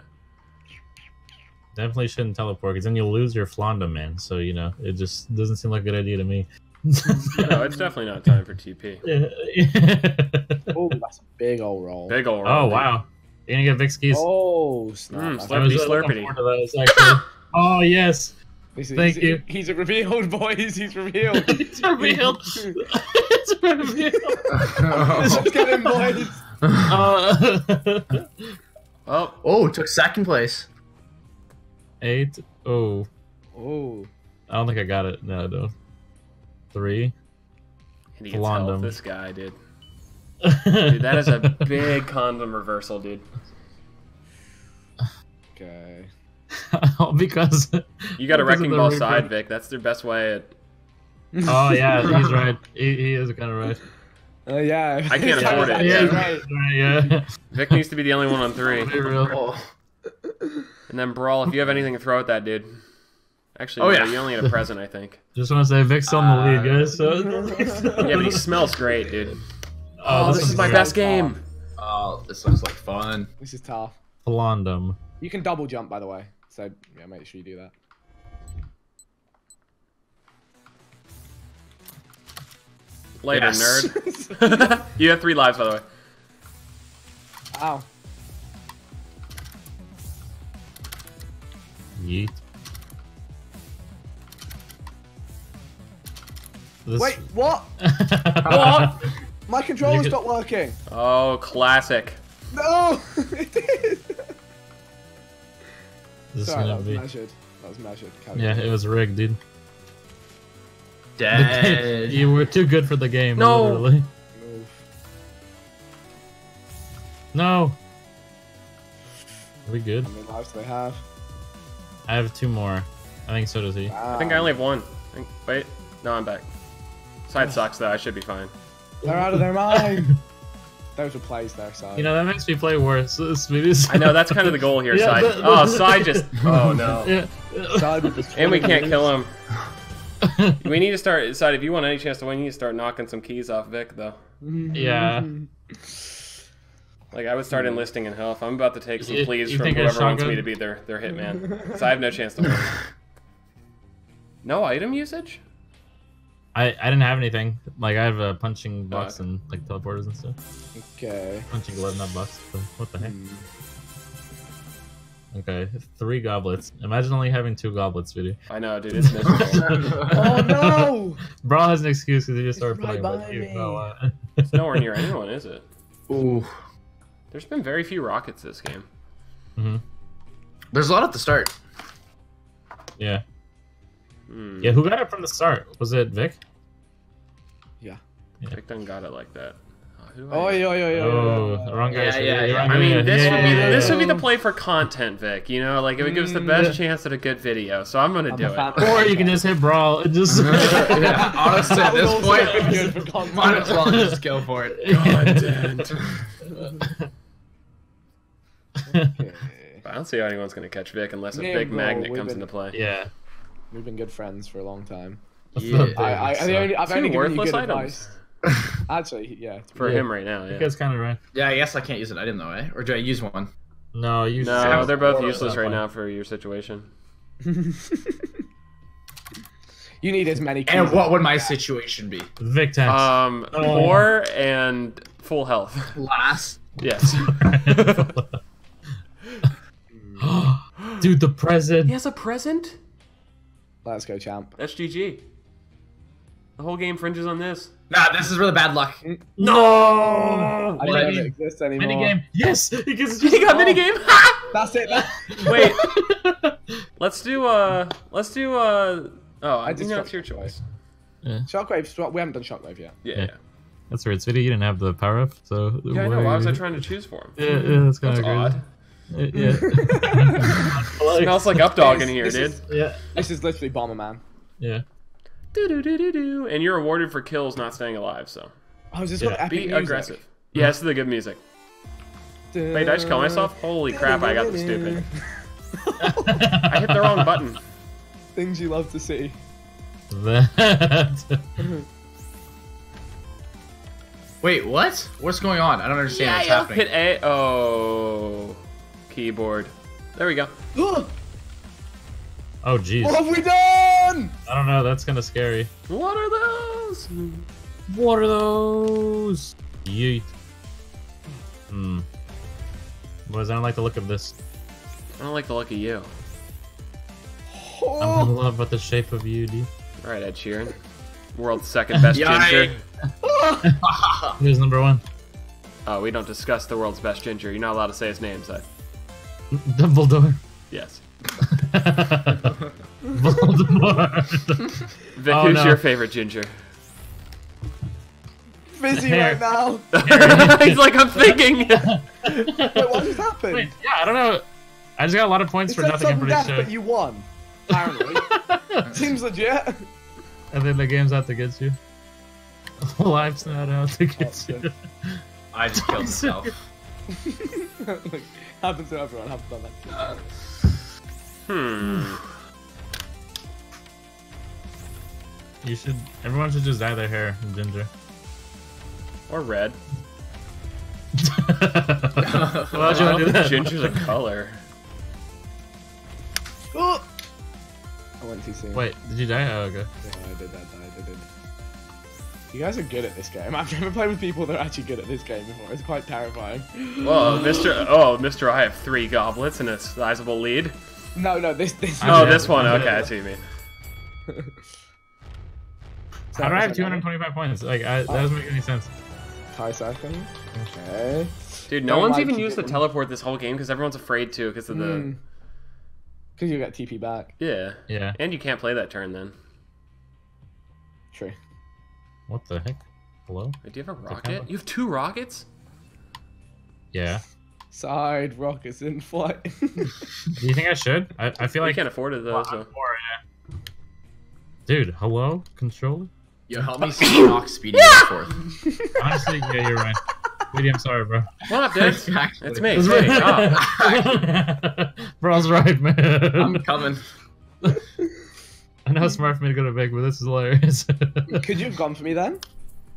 Definitely shouldn't teleport because then you'll lose your Flonda, man. So you know, it just doesn't seem like a good idea to me. No, it's definitely not time for TP. Oh, that's a big old roll. Big old roll. Oh, wow. You're going to get Vic's keys. Oh, snap. Slurpity. Oh, yes. Thank you. He's a revealed, boys. He's revealed. He's revealed. It's revealed. Let's get him, boys. Oh, took second place. 8. Oh. Oh. I don't think I got it. No, I don't. 3. And he gets help, this guy, dude. Dude, that is a big condom reversal, dude. Okay. All because... You got a wrecking ball Side, Vic. That's their best way at... Oh, yeah, he's right. He is kind of right. Yeah. I can't afford it. Yeah, right. Vic needs to be the only one on 3. Oh, And then Brawl, if you have anything to throw at that dude. Actually, oh, no, yeah. You only had a present, I think. Just want to say Vic's on the lead, guys. So. Yeah, but he smells great, dude. Oh, this is my best game. Oh, this looks like fun. This is tough. Blondum. You can double jump, by the way. So, yeah, make sure you do that. Later, yes. Nerd. You have 3 lives, by the way. Ow. Yeet. Wait, what? What? My controller's not working. Oh, classic. No, it did. Sorry, that was measured. That was measured. Yeah, it was rigged, dude. Dead. You were too good for the game, no. Literally. Move. No. Are we good? How many lives do they have? I have 2 more. I think so does he. Wow. I think I only have 1. I think, wait. No, I'm back. Side sucks, though. I should be fine. They're out of their mind. Those were plays there, Side. You know, that makes me play worse. I know, that's kind of the goal here, yeah, Side. Oh, Side just... Oh, no. Yeah. Side with this and we can't kill him. We need to start... Side, if you want any chance to win, you need to start knocking some keys off Vic, though. Yeah. Like, I would start enlisting in health. I'm about to take some pleas from whoever wants me to be their hitman. So I have no chance to win. No item usage? I didn't have anything. Like, I have a punching box and, like, teleporters and stuff. Okay. Punching glove, not box. What the heck? Okay, 3 goblets. Imagine only having 2 goblets, Speedy. I know, dude. It's miserable. Oh, no! Brawl has an excuse because he just started playing with you. It's nowhere near anyone, is it? Ooh. There's been very few rockets this game. Mm-hmm. There's a lot at the start. Yeah. Yeah, who got it from the start? Was it Vic? Yeah. Vic done got it like that. Oh, yo. Wrong guy. Yeah. I mean, this would be the play for content, Vic. You know, like, it would give us the best chance at a good video, so I'm going to do it. Or you can just hit Brawl. Just... yeah, honestly, at this point, might as well just go for it. Content. Okay. I don't see how anyone's going to catch Vic unless a big magnet comes into play. Yeah. We've been good friends for a long time. Yeah, I've only given you good advice. Actually, yeah. For him right now, yeah. That's kind of right. Yeah, I guess I can't use an item though, eh? Or do I use one? No, use one. No, they're both useless right now for your situation. You need as many. And what would my situation be? Victims. More and full health. Last. Yes. Dude, the present. He has a present? Let's go, champ. That's GG. The whole game fringes on this. Nah, this is really bad luck. No! I don't even exist anymore. Minigame. Yes! He got minigame! That's it. Wait. Let's do oh, I just know it's your choice. Yeah. Shockwave, we haven't done Shockwave yet. Yeah. That's weird. Speedy, you didn't have the power up, so... Yeah, I know. Why was I trying to choose for him? Yeah, that's kind of odd. Yeah. It smells like Updog in here, dude. Yeah. This is literally Bomberman. Yeah. Do-do-do-do-do. And you're awarded for kills not staying alive, so. Oh, is this what epic music? Be aggressive. Yeah, this is the good music. Wait, did I just kill myself? Holy crap, I got the stupid. I hit the wrong button. Things you love to see. That. Wait, what? What's going on? I don't understand what's happening. Hit A. Oh. Keyboard. There we go. Oh, jeez. What have we done? I don't know. That's kind of scary. What are those? What are those? Yeet. Boys, I don't like the look of this. I don't like the look of you. I'm in love with the shape of you, dude. All right, Ed Sheeran. World's second best ginger. Who's #1? Oh, we don't discuss the world's best ginger. You're not allowed to say his name, so... Dumbledore. Yes. Voldemort. Vic, who's your favorite ginger? Fizzy right now. He's like, I'm thinking. Wait, what just happened? Wait, yeah, I don't know. I just got a lot of points for nothing. I'm pretty sure. But you won. Apparently. Seems legit. And then the game's out to get you. Life's not out to get you. I just killed myself. Happens to everyone. Happens to that. You should. Everyone should just dye their hair ginger. Or red. Why'd you do that? Ginger's a color. Oh! I went too soon. Wait, did you die? Oh, okay. Yeah, I did that. I did. You guys are good at this game. I've never played with people that are actually good at this game before. It's quite terrifying. Well, Mr. Oh, Mr. I have 3 goblets and a sizable lead. No, no, this. Oh, this one. Okay, I see what you mean. So I don't have 225 points. Like, that doesn't make any sense. High second. Okay. Dude, no one's even used the teleport this whole game because everyone's afraid to because of the. Because you got TP back. Yeah. Yeah. And you can't play that turn then. True. What the heck? Hello? Wait, do you have a rocket? You have 2 rockets? Yeah. Side rockets in flight. Do you think I should? I feel like I can't afford it though. Well, so. Dude, hello, controller. Yo, help me knock Speedy forth. Honestly, yeah, you're right. Speedy, I'm sorry, bro. What up, dude? Exactly. It's me. Hey, bro's right, man. I'm coming. I know it's smart for me to go to Vic, but this is hilarious. Could you have gone for me then?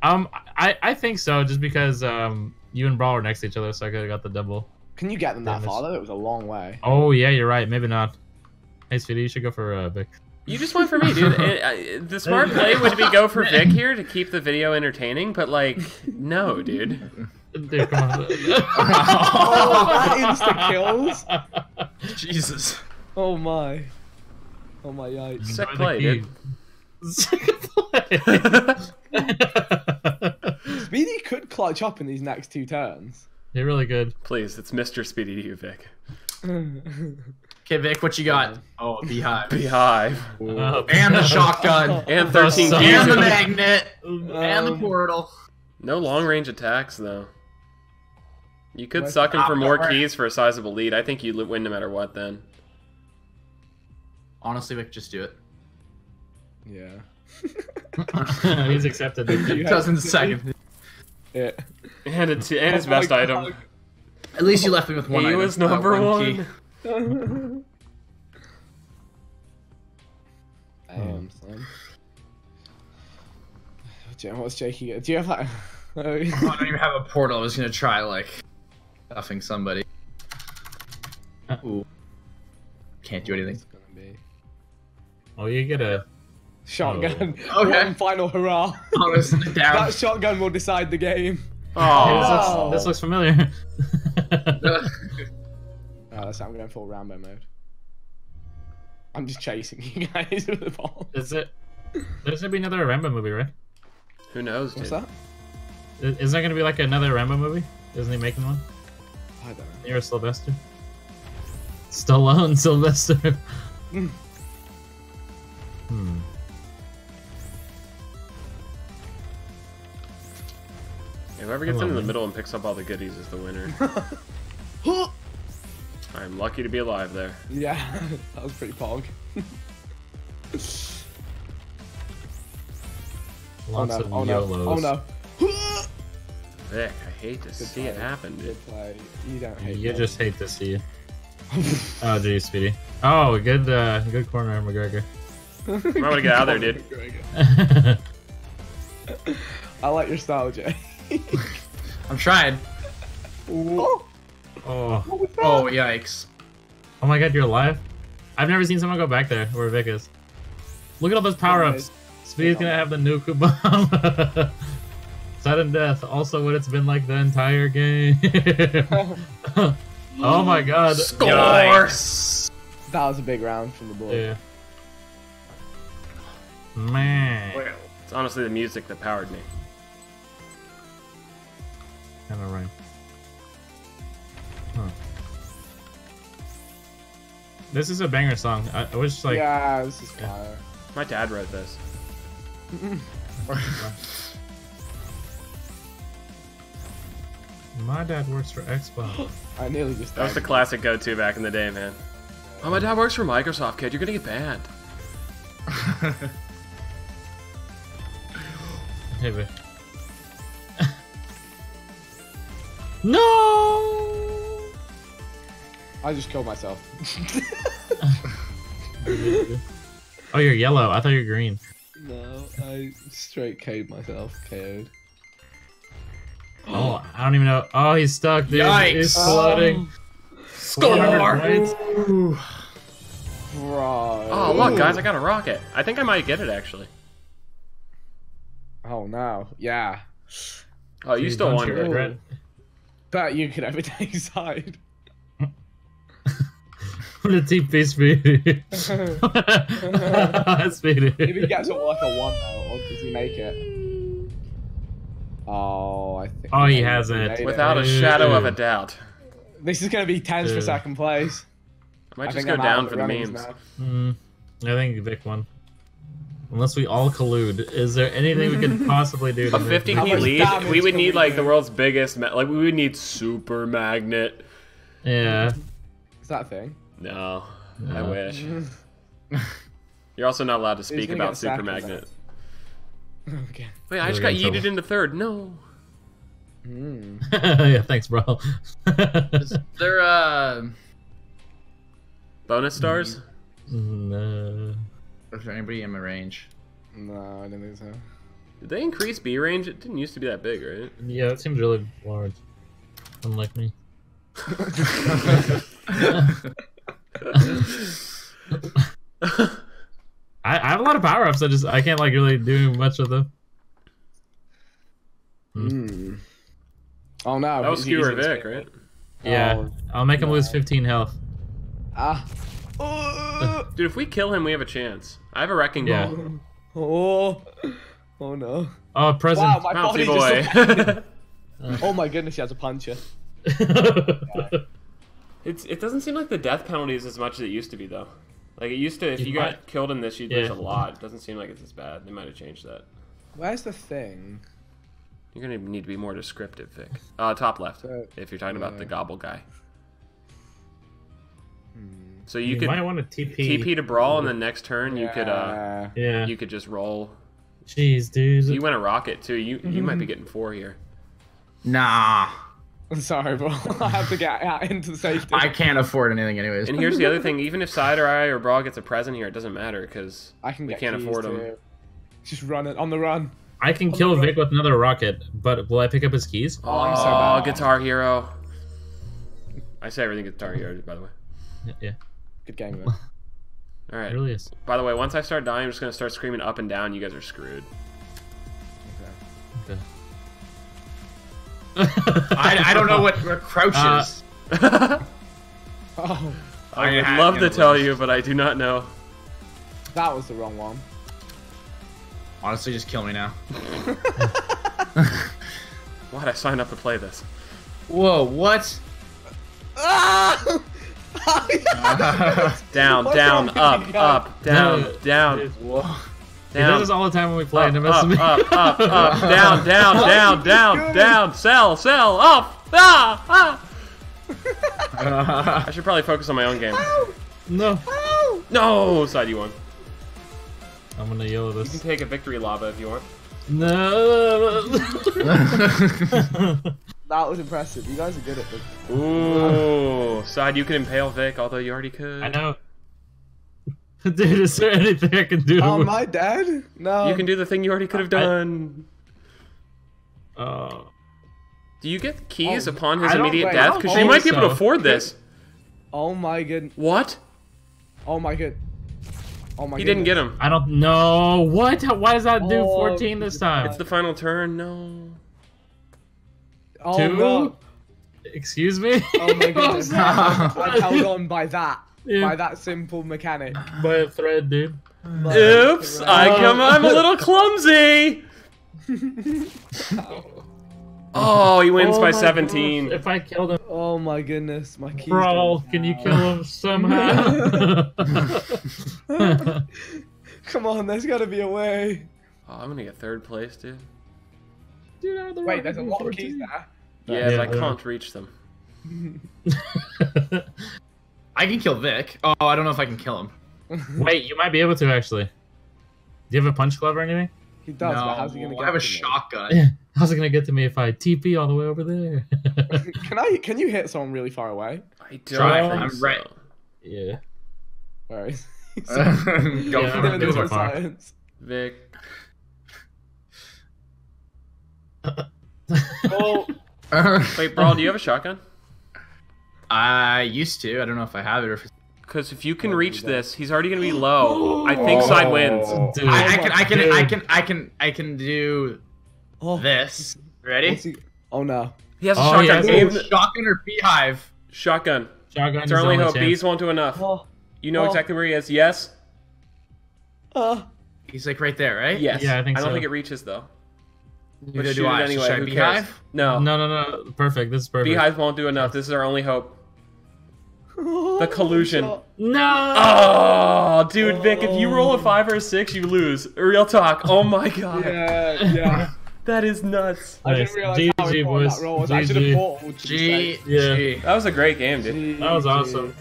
I think so, just because you and Brawl were next to each other, so I could have got the double. Can you get them that far though? It was a long way. Oh yeah, you're right. Maybe not. Hey, Speedy, you should go for Vic. You just went for me, dude. The smart play would be go for Vic here to keep the video entertaining, but like, no, dude. Dude, come on. Oh, that insta-kills? Jesus. Oh my. Oh my yikes. Sick play, dude. Sick play. Speedy could clutch up in these next 2 turns. They're really good. Please, it's Mr. Speedy to you, Vic. Okay, Vic, what you got? Oh, beehive. Beehive. And the shotgun. And 13 keys. And the magnet. And the portal. No long-range attacks, though. You could suck him for more keys for a sizable lead. I think you win no matter what, then. Honestly, Vic, just do it. Yeah. He's accepted. He doesn't second. Yeah. And his best item. At least you left me with 1 item. He was number 1. Key. Son. What's Jakey? Do you have like? I don't even have a portal. I was gonna try like stuffing somebody. Ooh, can't do anything. It's gonna be. Oh, you get a shotgun. Oh. Okay. One final hurrah. Oh, down. That shotgun will decide the game. Oh, hey, this looks familiar. I'm going full Rambo mode. I'm just chasing you guys with the ball. Is it? There's gonna be another Rambo movie, right? Who knows? What's that? Is there gonna be like another Rambo movie? Isn't he making one? I don't know. You're a Sylvester. Stallone, Sylvester. Hey, whoever gets in the middle and picks up all the goodies is the winner. I'm lucky to be alive there. Yeah, that was pretty pog. Oh no. Vic, I hate to see it happen, dude. You don't hate you just hate to see it. Oh, geez, Speedy. Oh, good corner, McGregor. I'm gonna get out of there, dude. I like your style, Jay. I'm trying. Oh. Oh. Oh, yikes. Oh my god, you're alive? I've never seen someone go back there where Vic is. Look at all those power-ups. Speedy's gonna have the nuke bomb. Sudden death. Also what it's been like the entire game. Oh my god. Score! Yikes. That was a big round from the boy. Yeah. Man. Well, it's honestly the music that powered me. Kinda right. Huh. This is a banger song. I wish like this is fire. My dad wrote this. My dad works for Xbox. I nearly just died. That was the classic go-to back in the day, man. Oh, my dad works for Microsoft, kid. You're gonna get banned. Hey, man. No. I just killed myself. Oh, you're yellow. I thought you were green. No, I straight KO'd myself. KO'd. Oh, I don't even know. Oh, he's stuck. Dude. Yikes! He's floating. Score! Bro. Oh, look, guys, I got a rocket. I think I might get it, actually. Oh, no. Yeah. Oh, you still won, Red. Bet you could have a day side. What a deep piece, Speedy. Speedy. If he gets it like a 1, though, or does he make it? Oh, I think. Oh, he hasn't. Without a shadow of a doubt. This is going to be tense for second place. I might just go down for the memes. I think Vic won. Unless we all collude, is there anything we could possibly do? To a 15-key lead? We would need like the world's biggest, like we would need super magnet. Yeah. Is that a thing? No, I wish. You're also not allowed to speak about super magnet. Okay. Wait, I just got yeeted into third. No. Yeah, thanks, bro. They're bonus stars? No. Is there anybody in my range? No, I don't think so. Did they increase B range? It didn't used to be that big, right? Yeah, it seems really large. Unlike me. I have a lot of power ups. I can't like really do much with them. Oh no! That was skewer Vic, right? Yeah, I'll make him lose 15 health. Ah. Dude, if we kill him, we have a chance. I have a wrecking ball. Oh no. Oh, present. Wow, my body boy. Oh my goodness, he has a puncher. It doesn't seem like the death penalty is as much as it used to be, though. Like, it used to, if you got killed in this, you'd lose a lot. It doesn't seem like it's as bad. They might have changed that. Where's the thing? You're going to need to be more descriptive, Vic. Top left, if you're talking about the gobble guy. So you might want to TP to Brawl, and the next turn you could you could just roll. Jeez, dude. You went a rocket too. You might be getting 4 here. Nah. I'm sorry, bro. I have to get out into safety. I can't afford anything anyways. And here's the other thing: even if Side or I or Brawl gets a present here, it doesn't matter because we can't afford them. Just run it on the run. I can kill Vic with another rocket, but will I pick up his keys? Oh, I'm so bad. Guitar Hero. I say everything Guitar Hero, by the way. Yeah. Good game, man. All right. It really is. By the way, once I start dying, I'm just gonna start screaming up and down. You guys are screwed. Okay. I don't know what crouch is. Oh. I would love to tell you, but I do not know. That was the wrong one. Honestly, just kill me now. Why'd I sign up to play this? Whoa! What? Ah! Down, down, up, up, down, down. He does this all the time when we play. Up, up, down, down, down, down, down. Sell, sell, up. I should probably focus on my own game. No. No, Side, you won. I'm gonna yell at this. You can take a victory lava if you want. No. That was impressive. You guys are good at this. Ooh, Side, you can impale Vic, although you already could. I know. Dude, is there anything I can do? Oh, am I dead? No. You can do the thing you already could have done. Do you get keys upon his immediate death? Because you might be able to afford this. Oh my goodness. What? Oh my god. Oh my. He didn't get him. I don't know. What? Why does that do 14 this time? It's the final turn. No. Oh, 2? No. Excuse me? Oh my goodness. I held on by that. Yeah. By that simple mechanic. By a thread, dude. By oops! Thread. I'm a little clumsy! Oh, he wins by 17. Gosh. If I killed him. Oh my goodness, my keys. Brawl, can you kill him somehow? Come on, there's gotta be a way. Oh, I'm gonna get third place, dude. Dude, wait, there's a lot of keys there. Yes, yeah, I can't reach them. I can kill Vic. Oh, I don't know if I can kill him. Wait, you might be able to, actually. Do you have a punch glove or anything? He does, no, but how's he gonna get to me? I have a shotgun. Yeah. How's it gonna get to me if I TP all the way over there? Can you hit someone really far away? I don't. I'm right. So. Yeah. All right. So, go for it. Science. Vic. Oh. Wait, Brawl, do you have a shotgun? I used to. I don't know if I have it or. Because if you can reach this, he's already gonna be low. I think side wins. Dude. I can do this. Ready? Oh no. He has a shotgun. Yeah, shotgun or beehive? Shotgun. Shotgun. It's our only hope. Bees won't do enough. You know exactly where he is. Yes. He's like right there, right? Yes. Yeah, I think so. I don't think it reaches though. But shoot it anyway. Should I beehive? No. No. Perfect. This is perfect. Beehive won't do enough. This is our only hope. The collusion. No! Oh, dude, Vic, if you roll a 5 or a 6, you lose. Real talk. Oh my god. Yeah. That is nuts. I didn't realize how important that roll was. I should have bought That was a great game, dude. That was awesome.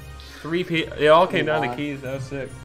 They all came down to keys. That was sick.